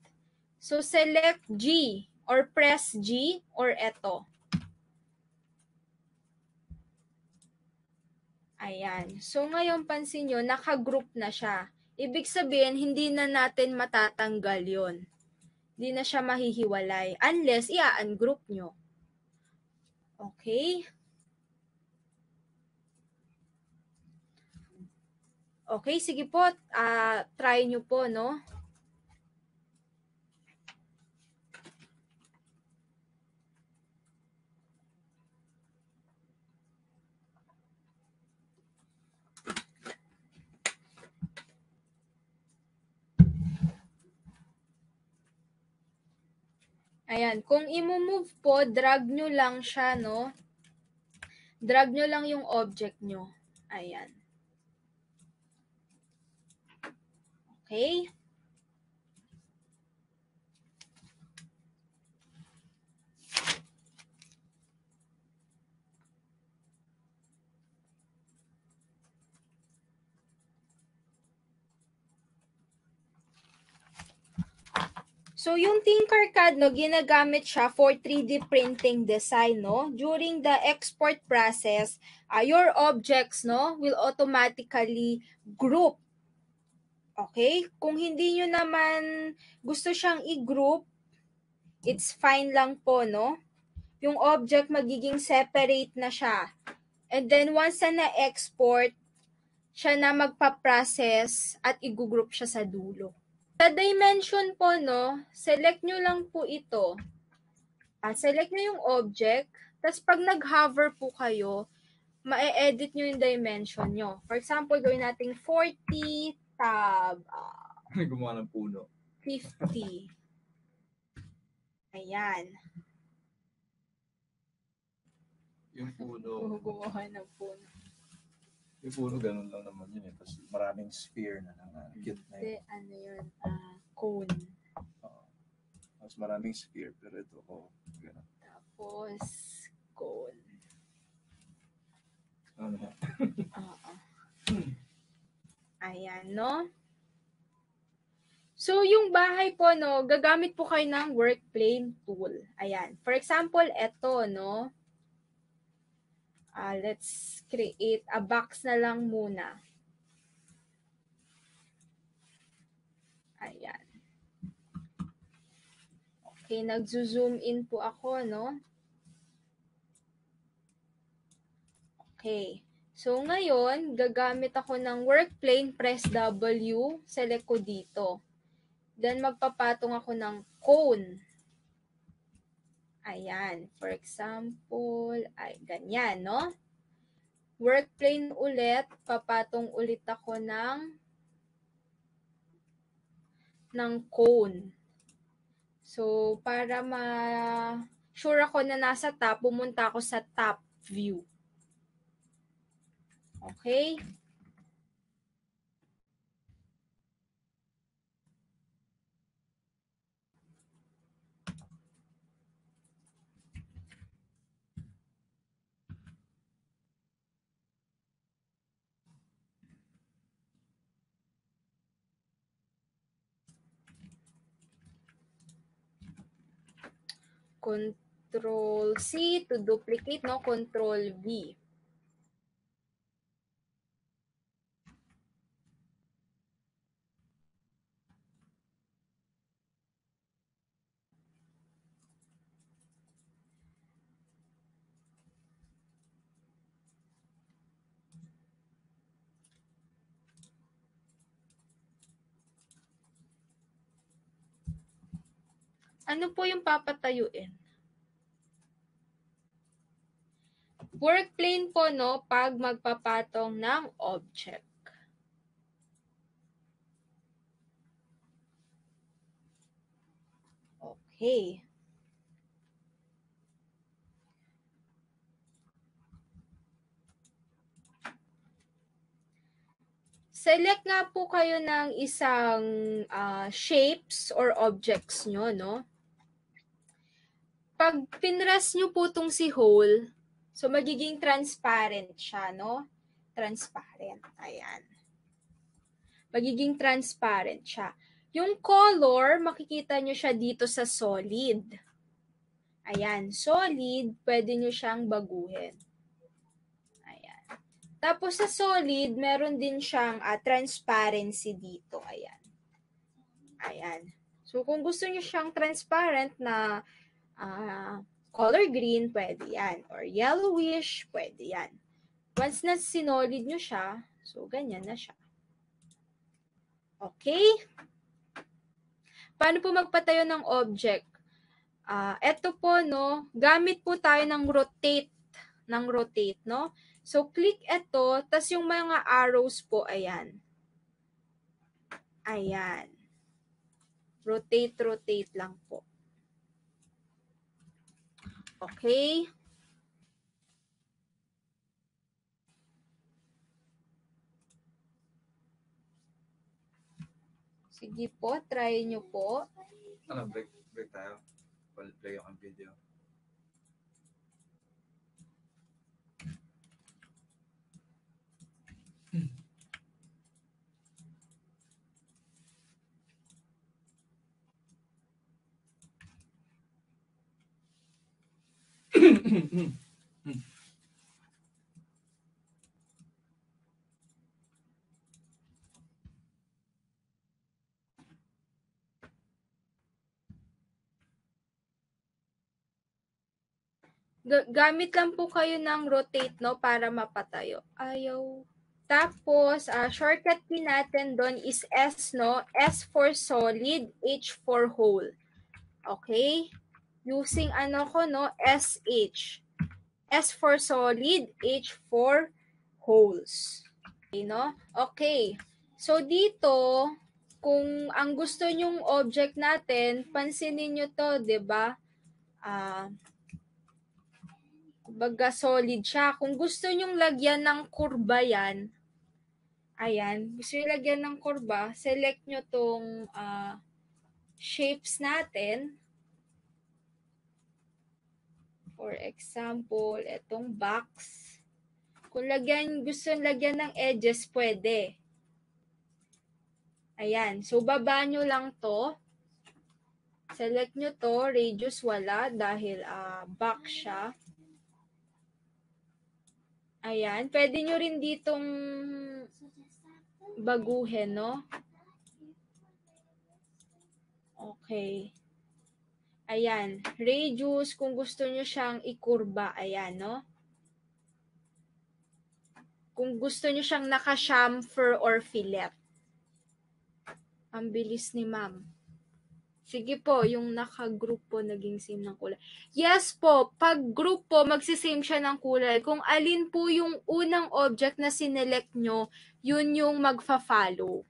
So select G. Or press G or eto. Ayan. So ngayon pansin nyo, naka-group na siya. Ibig sabihin, hindi na natin matatanggal yon. Hindi na siya mahihiwalay. Unless, i-ungroup nyo. Okay. Okay, sige po. Uh, try nyo po, no? Ayan, kung i-move po, drag nyo lang siya, no? Drag nyo lang yung object nyo. Ayan. Okay. So, yung Tinkercad, no, ginagamit siya for three D printing design, no? During the export process, uh, your objects, no, will automatically group. Okay? Kung hindi nyo naman gusto siyang i-group, it's fine lang po, no? Yung object magiging separate na siya. And then, once na na-export, siya na magpa-process at i-group siya sa dulo. Sa dimension po, no, select nyo lang po ito. Ah, select nyo yung object. Tapos pag nag-hover po kayo, ma-edit nyo yung dimension nyo. For example, gawin natin forty tab. Uh, Gumawa ng puno. fifty. Ayan. Yung puno. Gumawa ng puno. Yung puno, ganun lang naman yun eh. Tapos maraming sphere na lang. Uh, cute na yun. Ano yun? Uh, cone. Uh, tapos maraming sphere. Pero ito ko. Oh, tapos cone. Ano na? Oo. Ayan, no? So, yung bahay po, no, gagamit po kayo ng work plane tool. Ayan. For example, ito, no? Uh, let's create a box na lang muna. Ayan. Okay, nag-zoom in po ako, no? Okay. So, ngayon, gagamit ako ng work plane. Press W. Select ko dito. Then, magpapatong ako ng cone. Ayan. For example, ay, ganyan, no? Work plane ulit. Papatong ulit ako ng ng cone. So, para ma-sure ako na nasa top, pumunta ako sa top view. Okay? Control C to duplicate, no, Control V. Ano po yung papatayuin? Work plane po, no, pag magpapatong ng object. Okay. Select nga po kayo ng isang uh, shapes or objects nyo, no? Pag pinress nyo po itong si hole, so magiging transparent siya, no? Transparent. Ayan. Magiging transparent siya. Yung color, makikita nyo siya dito sa solid. Ayan. Solid, pwede nyo siyang baguhin. Ayan. Tapos sa solid, meron din siyang uh, transparency dito. Ayan. Ayan. So kung gusto nyo siyang transparent na Uh, color green, pwede yan. Or yellowish, pwede yan. Once na sinolid nyo siya, so ganyan na siya. Okay? Paano po magpatayo ng object? Uh, eto po, no, gamit po tayo ng rotate, ng rotate, no? So, click eto, tas yung mga arrows po, ayan. Ayan. Rotate, rotate lang po. Okay. Sige po, try nyo po. Ano, break, break tayo. Well, play yung video. Gamit lang po kayo ng rotate, no, para mapatayo. Ayaw. Tapos, uh, shortcut din natin doon is S, no? S for solid, H for hole. Okay? Using ano ko, no? S H. S for solid, H for holes. Okay, no? Okay. So, dito, kung ang gusto nyong object natin, pansinin nyo to, diba? Ah... Uh, baga solid siya. Kung gusto nyong lagyan ng kurba yan, ayan, gusto nyo lagyan ng kurba, select nyo tong uh, shapes natin. For example, etong box. Kung lagyan, gusto nyo lagyan ng edges, pwede. Ayan. So, baba nyo lang to. Select nyo to. Radius wala dahil uh, box siya. Ayan, pwede nyo rin ditong baguhin, no? Okay. Ayan, radius kung gusto nyo siyang ikurba, ayan, no? Kung gusto nyo siyang naka-chamfer or fillet. Ang bilis ni ma'am. Sige po, yung naka-group po naging same ng kulay. Yes po, pag group po, magsisame siya ng kulay. Kung alin po yung unang object na sinelect nyo, yun yung magfa-follow.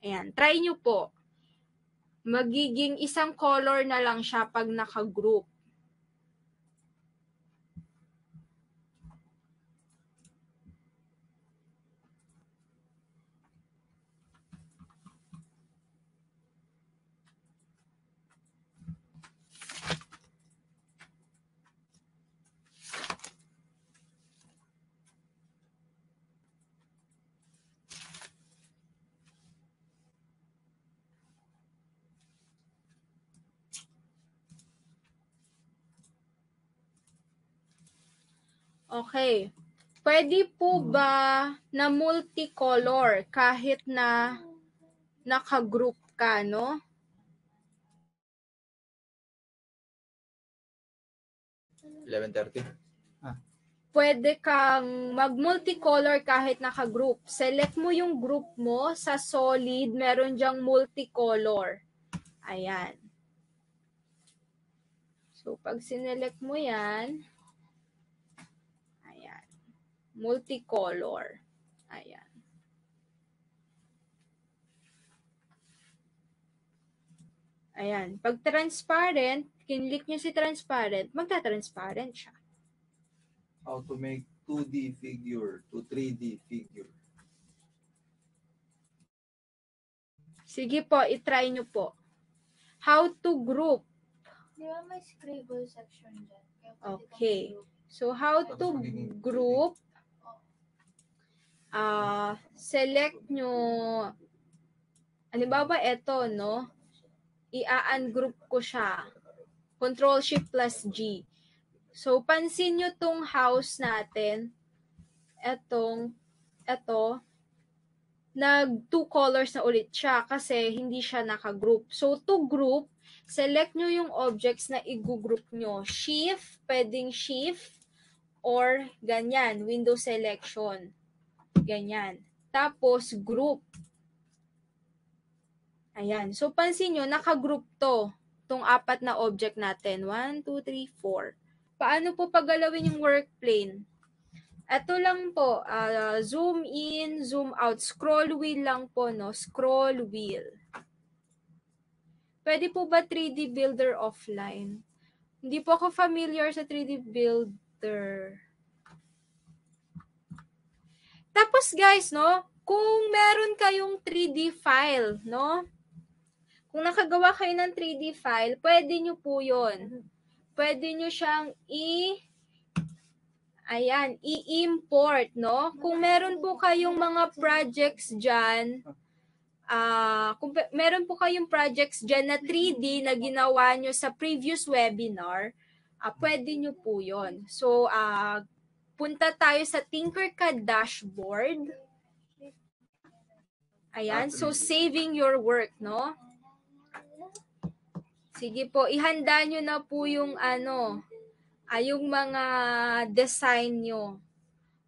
Ayan, try nyo po. Magiging isang color na lang siya pag naka-group. Okay. Pwede po ba na multicolor kahit na nakagroup ka, no? eleven thirty. Ah. Pwede kang mag-multicolor kahit naka-group. Select mo yung group mo sa solid, meron dyang multicolor. Ayan. So, pag sinelect mo yan, ayan, multicolor. Ayan. Ayan. Pag transparent, kinlik nyo si transparent, magta-transparent siya. How to make two D figure to three D figure. Sige po, itry nyo po. How to group. Di ba may scribble section dyan? Okay. So, how to group. Uh, select nyo. Halimbawa, eto, no? I-ungroup ko siya. control shift plus G. So, pansin nyo tong house natin. Etong, eto. Nag two colors na ulit siya kasi hindi siya nakagroup. So, to group, select nyo yung objects na i-group nyo. Shift, pwedeng shift, or ganyan, window selection. Ganyan. Tapos, group. Ayan. So, pansin nyo, nakagroup to. Itong apat na object natin. one, two, three, four. Paano po paggalawin yung work plane? Ito lang po. Uh, zoom in, zoom out. Scroll wheel lang po, no? Scroll wheel. Pwede po ba three D Builder offline? Hindi po ako familiar sa three D Builder. Tapos guys, no? Kung meron kayong three D file, no? Kung nakagawa kayo ng three D file, pwede nyo po yun. Pwede nyo siyang i... Ayan, i-import, no? Kung meron po kayong mga projects dyan, uh, kung meron po kayong projects dyan na three D na ginawa nyo sa previous webinar, uh, pwede nyo po yun. So, uh, punta tayo sa Tinkercad dashboard. Ayan, so saving your work, no? Sige po, ihanda nyo na po yung ano, ay yung mga design nyo.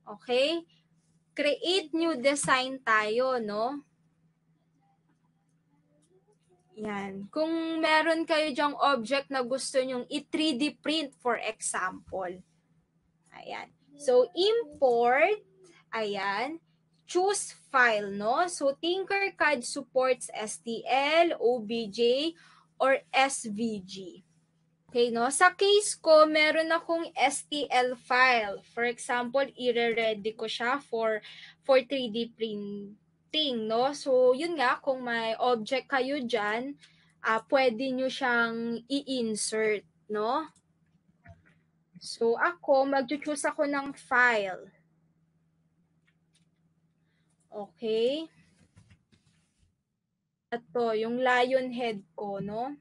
Okay? Create new design tayo, no? Yan. Kung meron kayo dyang object na gusto nyong i-three D print, for example. Ayan. So, import. Ayan. Choose file, no? So, Tinkercad supports S T L, O B J, or S V G. Okay, no? Sa case ko, meron akong S T L file. For example, i-ready ko siya for, for three D printing, no? So, yun nga, kung may object kayo dyan, uh, pwede nyo siyang i-insert, no? So, ako, mag-choose ako ng file. Okay. Ito, yung lion head ko, no?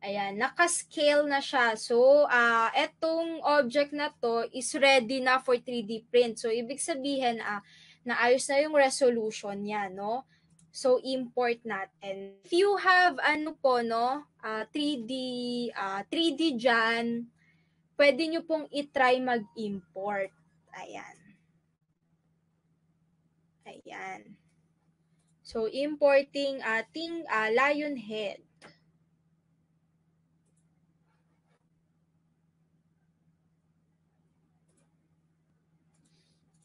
Ayan, naka-scale na siya. So, uh, etong object na to is ready na for three D print. So, ibig sabihin, uh, naayos na yung resolution niya, no? So, import natin. If you have, ano po, no? Uh, three D, uh, three D dyan, pwede nyo pong itry mag-import. Ayan. Ayan. So, importing ating uh, lion head.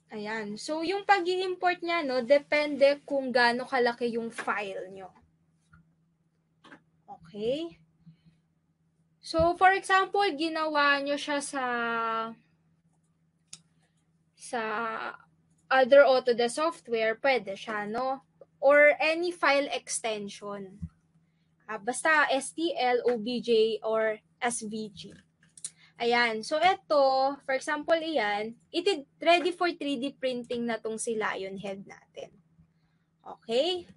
Ayan. So, yung pag-i-import niya, no, depende kung gaano kalaki yung file nyo. Okay. So, for example, ginawa nyo siya sa sa other Autodesk software, pwede siya, no? Or any file extension. Uh, basta S T L, O B J, or S V G. Ayan. So, ito, for example, iyan, it is ready for three D printing na tong si lion head natin. Okay?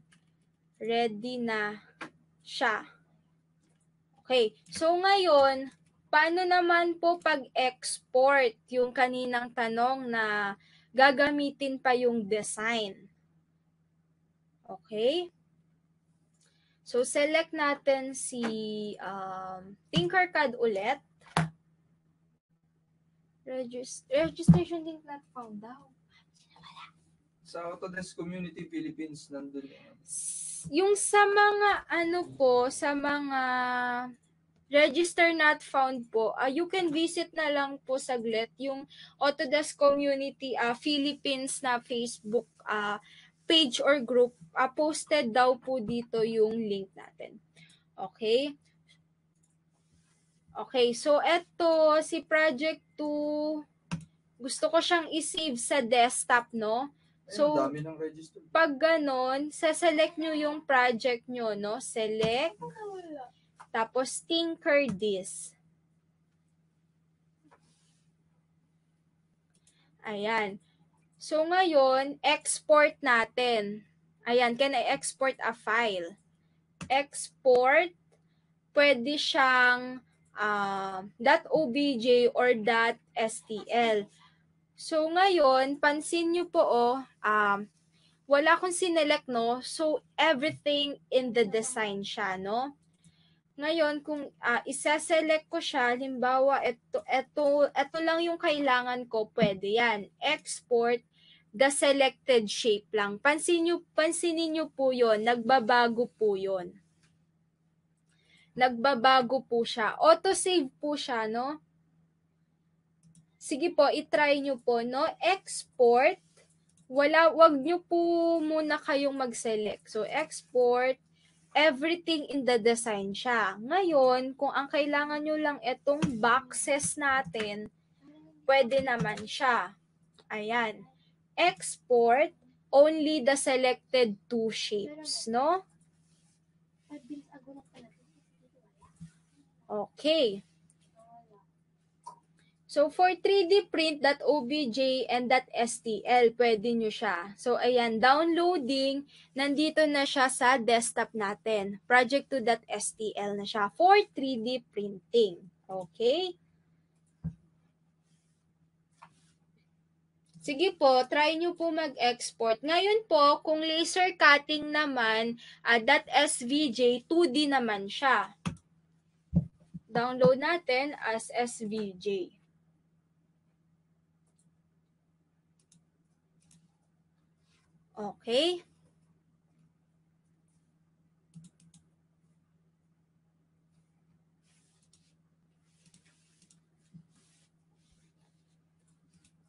Ready na siya. Okay. So, ngayon, Paano naman po pag-export yung kaninang tanong na gagamitin pa yung design? Okay. So, select natin si um, Tinkercad ulit. Regist registration link not found daw. Sa Autodesk Community Philippines nandun yun. Yung sa mga ano po, sa mga register not found po, uh, you can visit na lang po saglit yung Autodesk Community uh, Philippines na Facebook uh, page or group. Uh, posted daw po dito yung link natin. Okay? Okay, so eto si Project two, gusto ko siyang i-save sa desktop, no? So, ay, dami ng register. Pag ganon, saselect nyo yung project nyo, no? Select, tapos tinker this. Ayan. So, ngayon, export natin. Ayan, can I export a file? Export, pwede siyang Uh, .obj or .stl. So, ngayon, pansin nyo po, oh, um, wala akong sinelect, no? So, everything in the design siya, no? Ngayon, kung uh, isa-select ko siya, halimbawa, eto, eto, eto lang yung kailangan ko, pwede yan. Export the selected shape lang. Pansin nyo, pansinin nyo po yun. Nagbabago po yun. Nagbabago po siya. Auto-save po siya, no? Sige po, itry nyo po, no? Export. Wala, wag nyo po muna kayong mag-select. So, export. Everything in the design siya. Ngayon, kung ang kailangan nyo lang itong boxes natin, pwede naman siya. Ayan. Export only the selected two shapes, no? Okay. So, for three D print, .obj and .stl, pwede nyo siya. So, ayan, downloading, nandito na siya sa desktop natin. Project two dot S T L na siya for three D printing. Okay? Sige po, try nyo po mag-export. Ngayon po, kung laser cutting naman, uh, .S V G, two D naman siya. Download natin as S V G. Okay.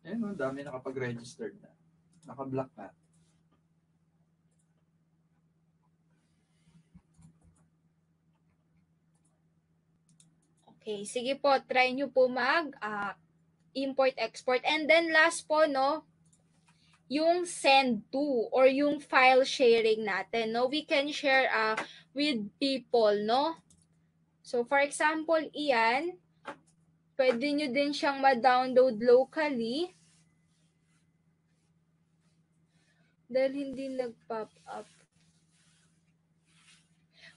Ayun, ang dami nakapag-registered na. Naka-block na. Okay, sige po, try nyo po mag uh, import, export. And then last po, no, yung send to or yung file sharing natin, no, we can share uh, with people, no. So, for example, iyan, pwede nyo din siyang ma-download locally. Dahil hindi nag-pop up.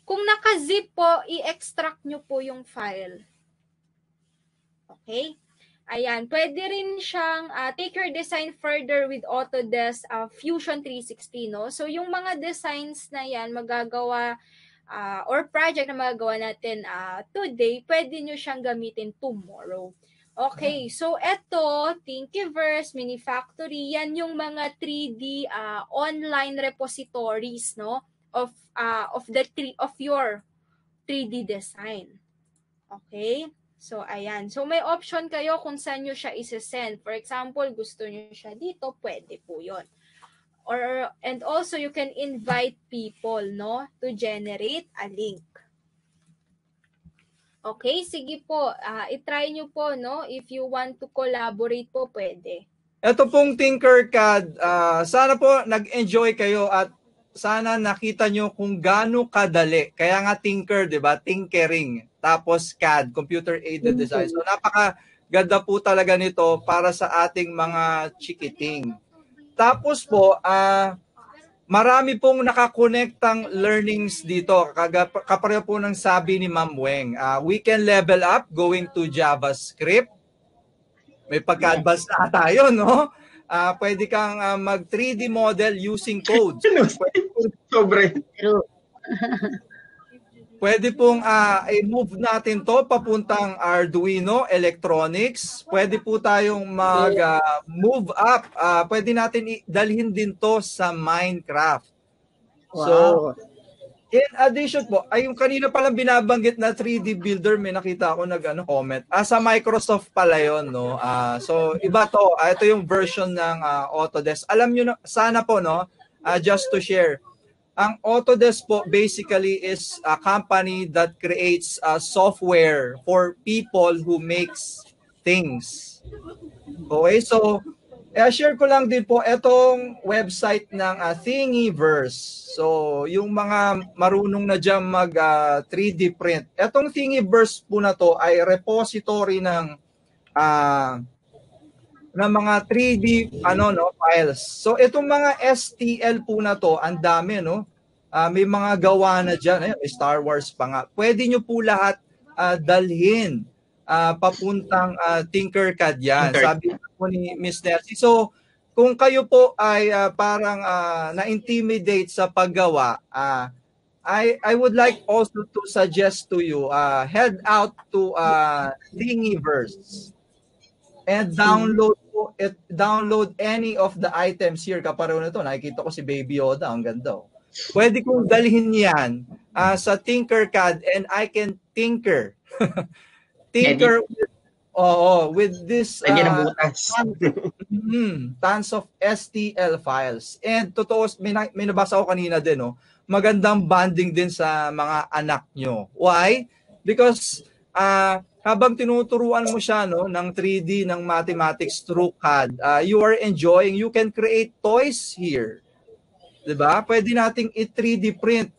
Kung naka-zip po, i-extract nyo po yung file. Okay? Ayan. Pwede rin siyang uh, take your design further with Autodesk uh, Fusion three sixty, no? So, yung mga designs na yan, magagawa uh, or project na magagawa natin uh, today, pwede nyo siyang gamitin tomorrow. Okay. So, eto, Thinkiverse, Minifactory, yan yung mga three D uh, online repositories, no? Of, uh, of, the three, of your three D design. Okay? So, ayan. So, may option kayo kung saan nyo siya isesend. For example, gusto nyo siya dito, pwede po yun. Or, and also, you can invite people, no? To generate a link. Okay? Sige po. Uh, itry nyo po, no? If you want to collaborate po, pwede. Ito pong Tinkercad. Uh, sana po nag-enjoy kayo at sana nakita nyo kung gaano kadali. Kaya nga tinker, di ba? Tinkering. Tapos C A D, computer-aided design. So napakaganda po talaga nito para sa ating mga chikiting. Tapos po, uh, Marami pong nakakonektang learnings dito, kapareho po ng sabi ni Ma'am Weng. Uh, we can level up going to JavaScript. May pagka-advance na tayo, no? Uh, pwede kang uh, mag three D model using codes. Sobre. Pwede pong uh, i-move natin to papuntang Arduino, electronics. Pwede po tayong mag-move uh, up. Uh, pwede natin dalhin din to sa Minecraft. Wow. So, in addition po, ay yung kanina palang binabanggit na three D builder, may nakita ako nag-comment. Ano, ah, sa Microsoft pala yun, no? Uh, so, iba to. Uh, ito yung version ng uh, Autodesk. Alam nyo, sana po, no? Uh, just to share. Ang Autodesk po basically is a company that creates uh, software for people who makes things. Okay, so i-share ko lang din po itong website ng uh, Thingiverse. So, yung mga marunong na dyan mag uh, three D print. Itong Thingiverse po na to ay repository ng uh, ng mga three D ano, no, files. So, itong mga S T L po na to, ang dami, no? Uh, may mga gawa na dyan. Ayun, Star Wars pa nga. Pwede nyo po lahat uh, dalhin Uh, papuntang uh, Tinkercad yan. Tinker. Sabi po ni Miss Nelsie. So, kung kayo po ay uh, parang uh, na-intimidate sa paggawa, uh, I, I would like also to suggest to you, uh, head out to uh, Thingiverse and download it, download any of the items here. Kapareho na ito. Nakikita ko si Baby Yoda. Ang ganda. Pwede kong dalhin yan uh, sa Tinkercad and I can tinker. Tinker with, oh, with this uh, tons of S T L files. And totoo, may, may nabasa ko kanina din, no? Magandang bonding din sa mga anak nyo. Why? Because uh, habang tinuturuan mo siya, no, ng three D, ng mathematics through C A D, uh, you are enjoying, you can create toys here. Diba? Pwede nating i-three D print.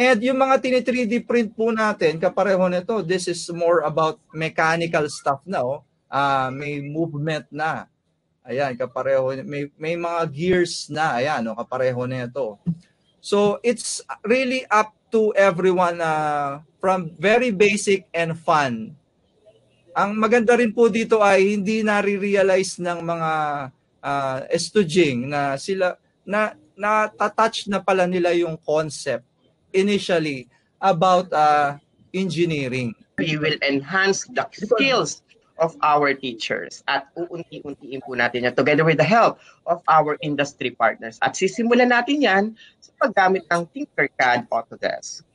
And yung mga tini-three D print po natin, kapareho nito, this is more about mechanical stuff na, oh. Uh, may movement na. Ayan, kapareho, may, may mga gears na, ayan, oh, kapareho nito. So, it's really up to everyone uh, from very basic and fun. Ang maganda rin po dito ay hindi nare-realize ng mga uh, estudying na sila, na natatouch na pala nila yung concept initially about uh, engineering. We will enhance the skills of our teachers at uunti-untiin po natin yan together with the help of our industry partners. At sisimulan natin yan sa paggamit ng Tinkercad Autodesk.